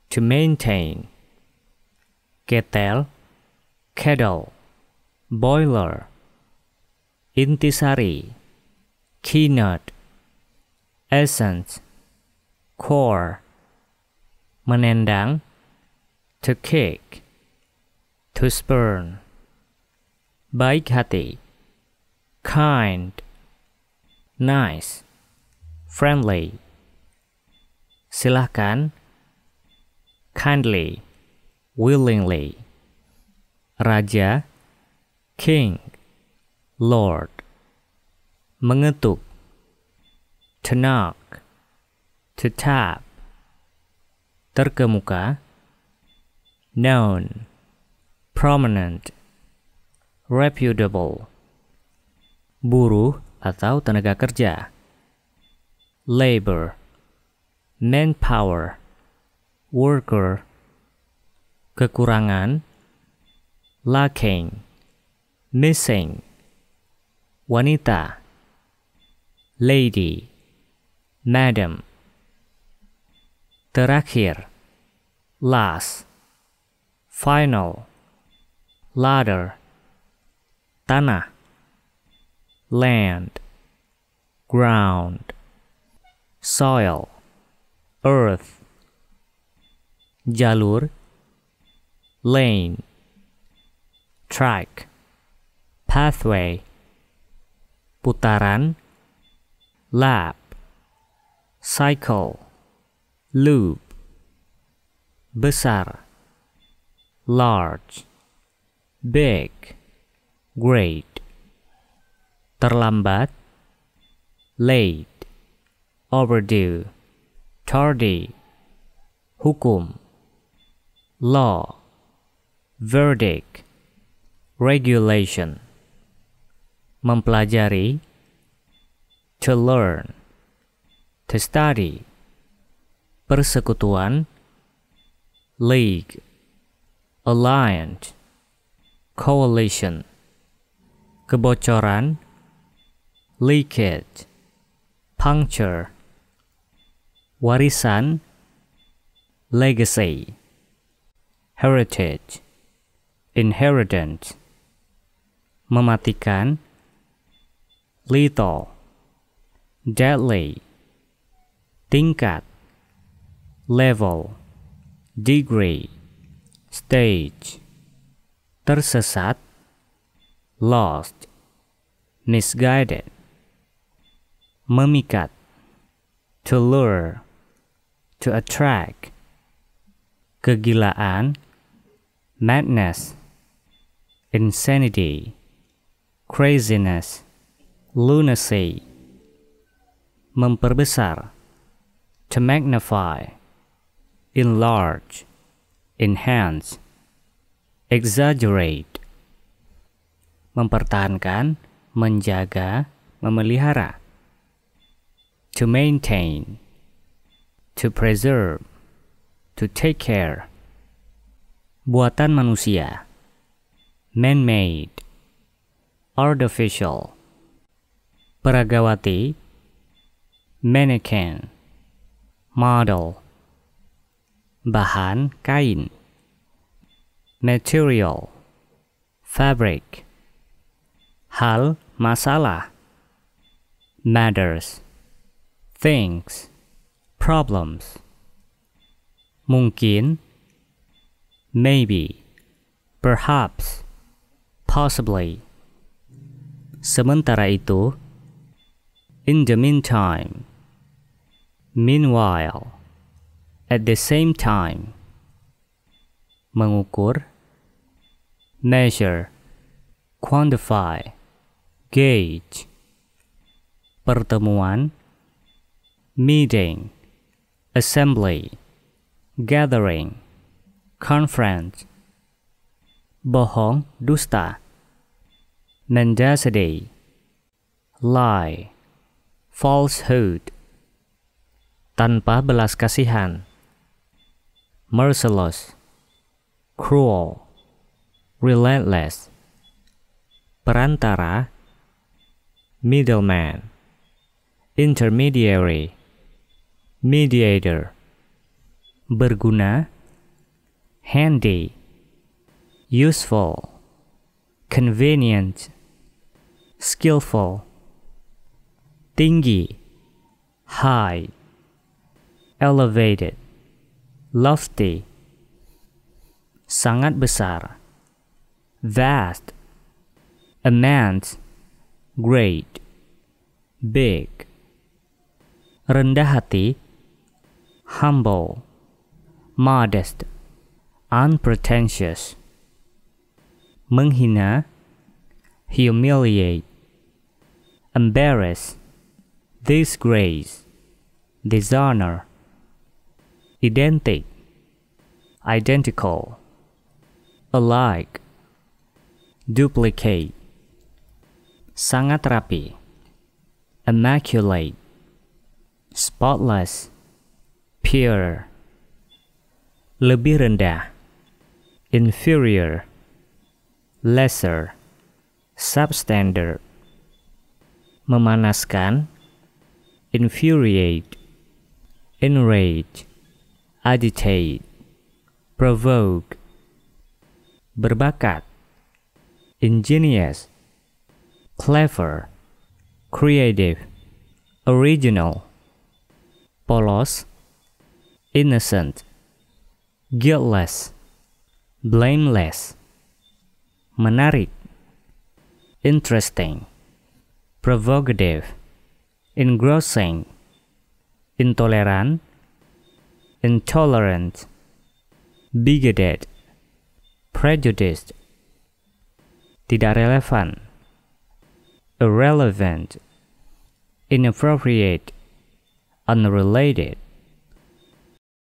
to maintain. Ketel, kettle, boiler. Intisari, keynote, essence, core. Menendang, to kick, to spurn. Baik hati, kind, nice, friendly. Silakan, kindly, willingly. Raja, king, lord. Mengetuk, to knock, to tap. Terkemuka, known, prominent, reputable. Buruh atau tenaga kerja, labor, manpower, worker. Kekurangan, lacking, missing. Wanita, lady, madam. Terakhir, last, final, ladder. Tanah, land, ground, soil, earth, jalur, lane, track, pathway, putaran, lap, cycle, loop, besar, large, big, great, terlambat, late, overdue, tardy, hukum, law, verdict, regulation, mempelajari, to learn, to study, persekutuan, league, alliance, coalition, kebocoran, leakage, puncture, warisan, legacy, heritage, inheritance, mematikan, lethal, deadly, tingkat, level, degree, stage, tersesat, lost, misguided, memikat, to lure, to attract, kegilaan, madness, insanity, craziness, lunacy, memperbesar, to magnify, enlarge, enhance, exaggerate, mempertahankan, menjaga, memelihara, to maintain, to preserve, to take care, buatan manusia, man-made, artificial, peragawati, mannequin, model, bahan kain, material, fabric, hal masalah, matters, things, problems, mungkin, maybe, perhaps, possibly, sementara itu, in the meantime, meanwhile, at the same time, mengukur, measure, quantify, gauge, pertemuan, meeting, assembly, gathering, conference, bohong, dusta, mendacity, lie, falsehood, tanpa belas kasihan, merciless, cruel, relentless, perantara, middleman, intermediary, mediator, berguna, handy, useful, convenient, skillful, tinggi, high, elevated, lofty, sangat besar, vast, immense, great, big, rendah hati, humble, modest, unpretentious, menghina, humiliate, embarrass, disgrace, dishonor, identical, identical, alike, duplicate, sangat rapi, immaculate, spotless, pure, lebih rendah, inferior, lesser, substandard, memanaskan, infuriate, enrage, agitate, provoke, berbakat, ingenious, clever, creative, original, polos, innocent, guiltless, blameless, menarik, interesting, provocative, engrossing, intolerant, intolerant, bigoted, prejudiced, tidak relevan, irrelevant, inappropriate, unrelated.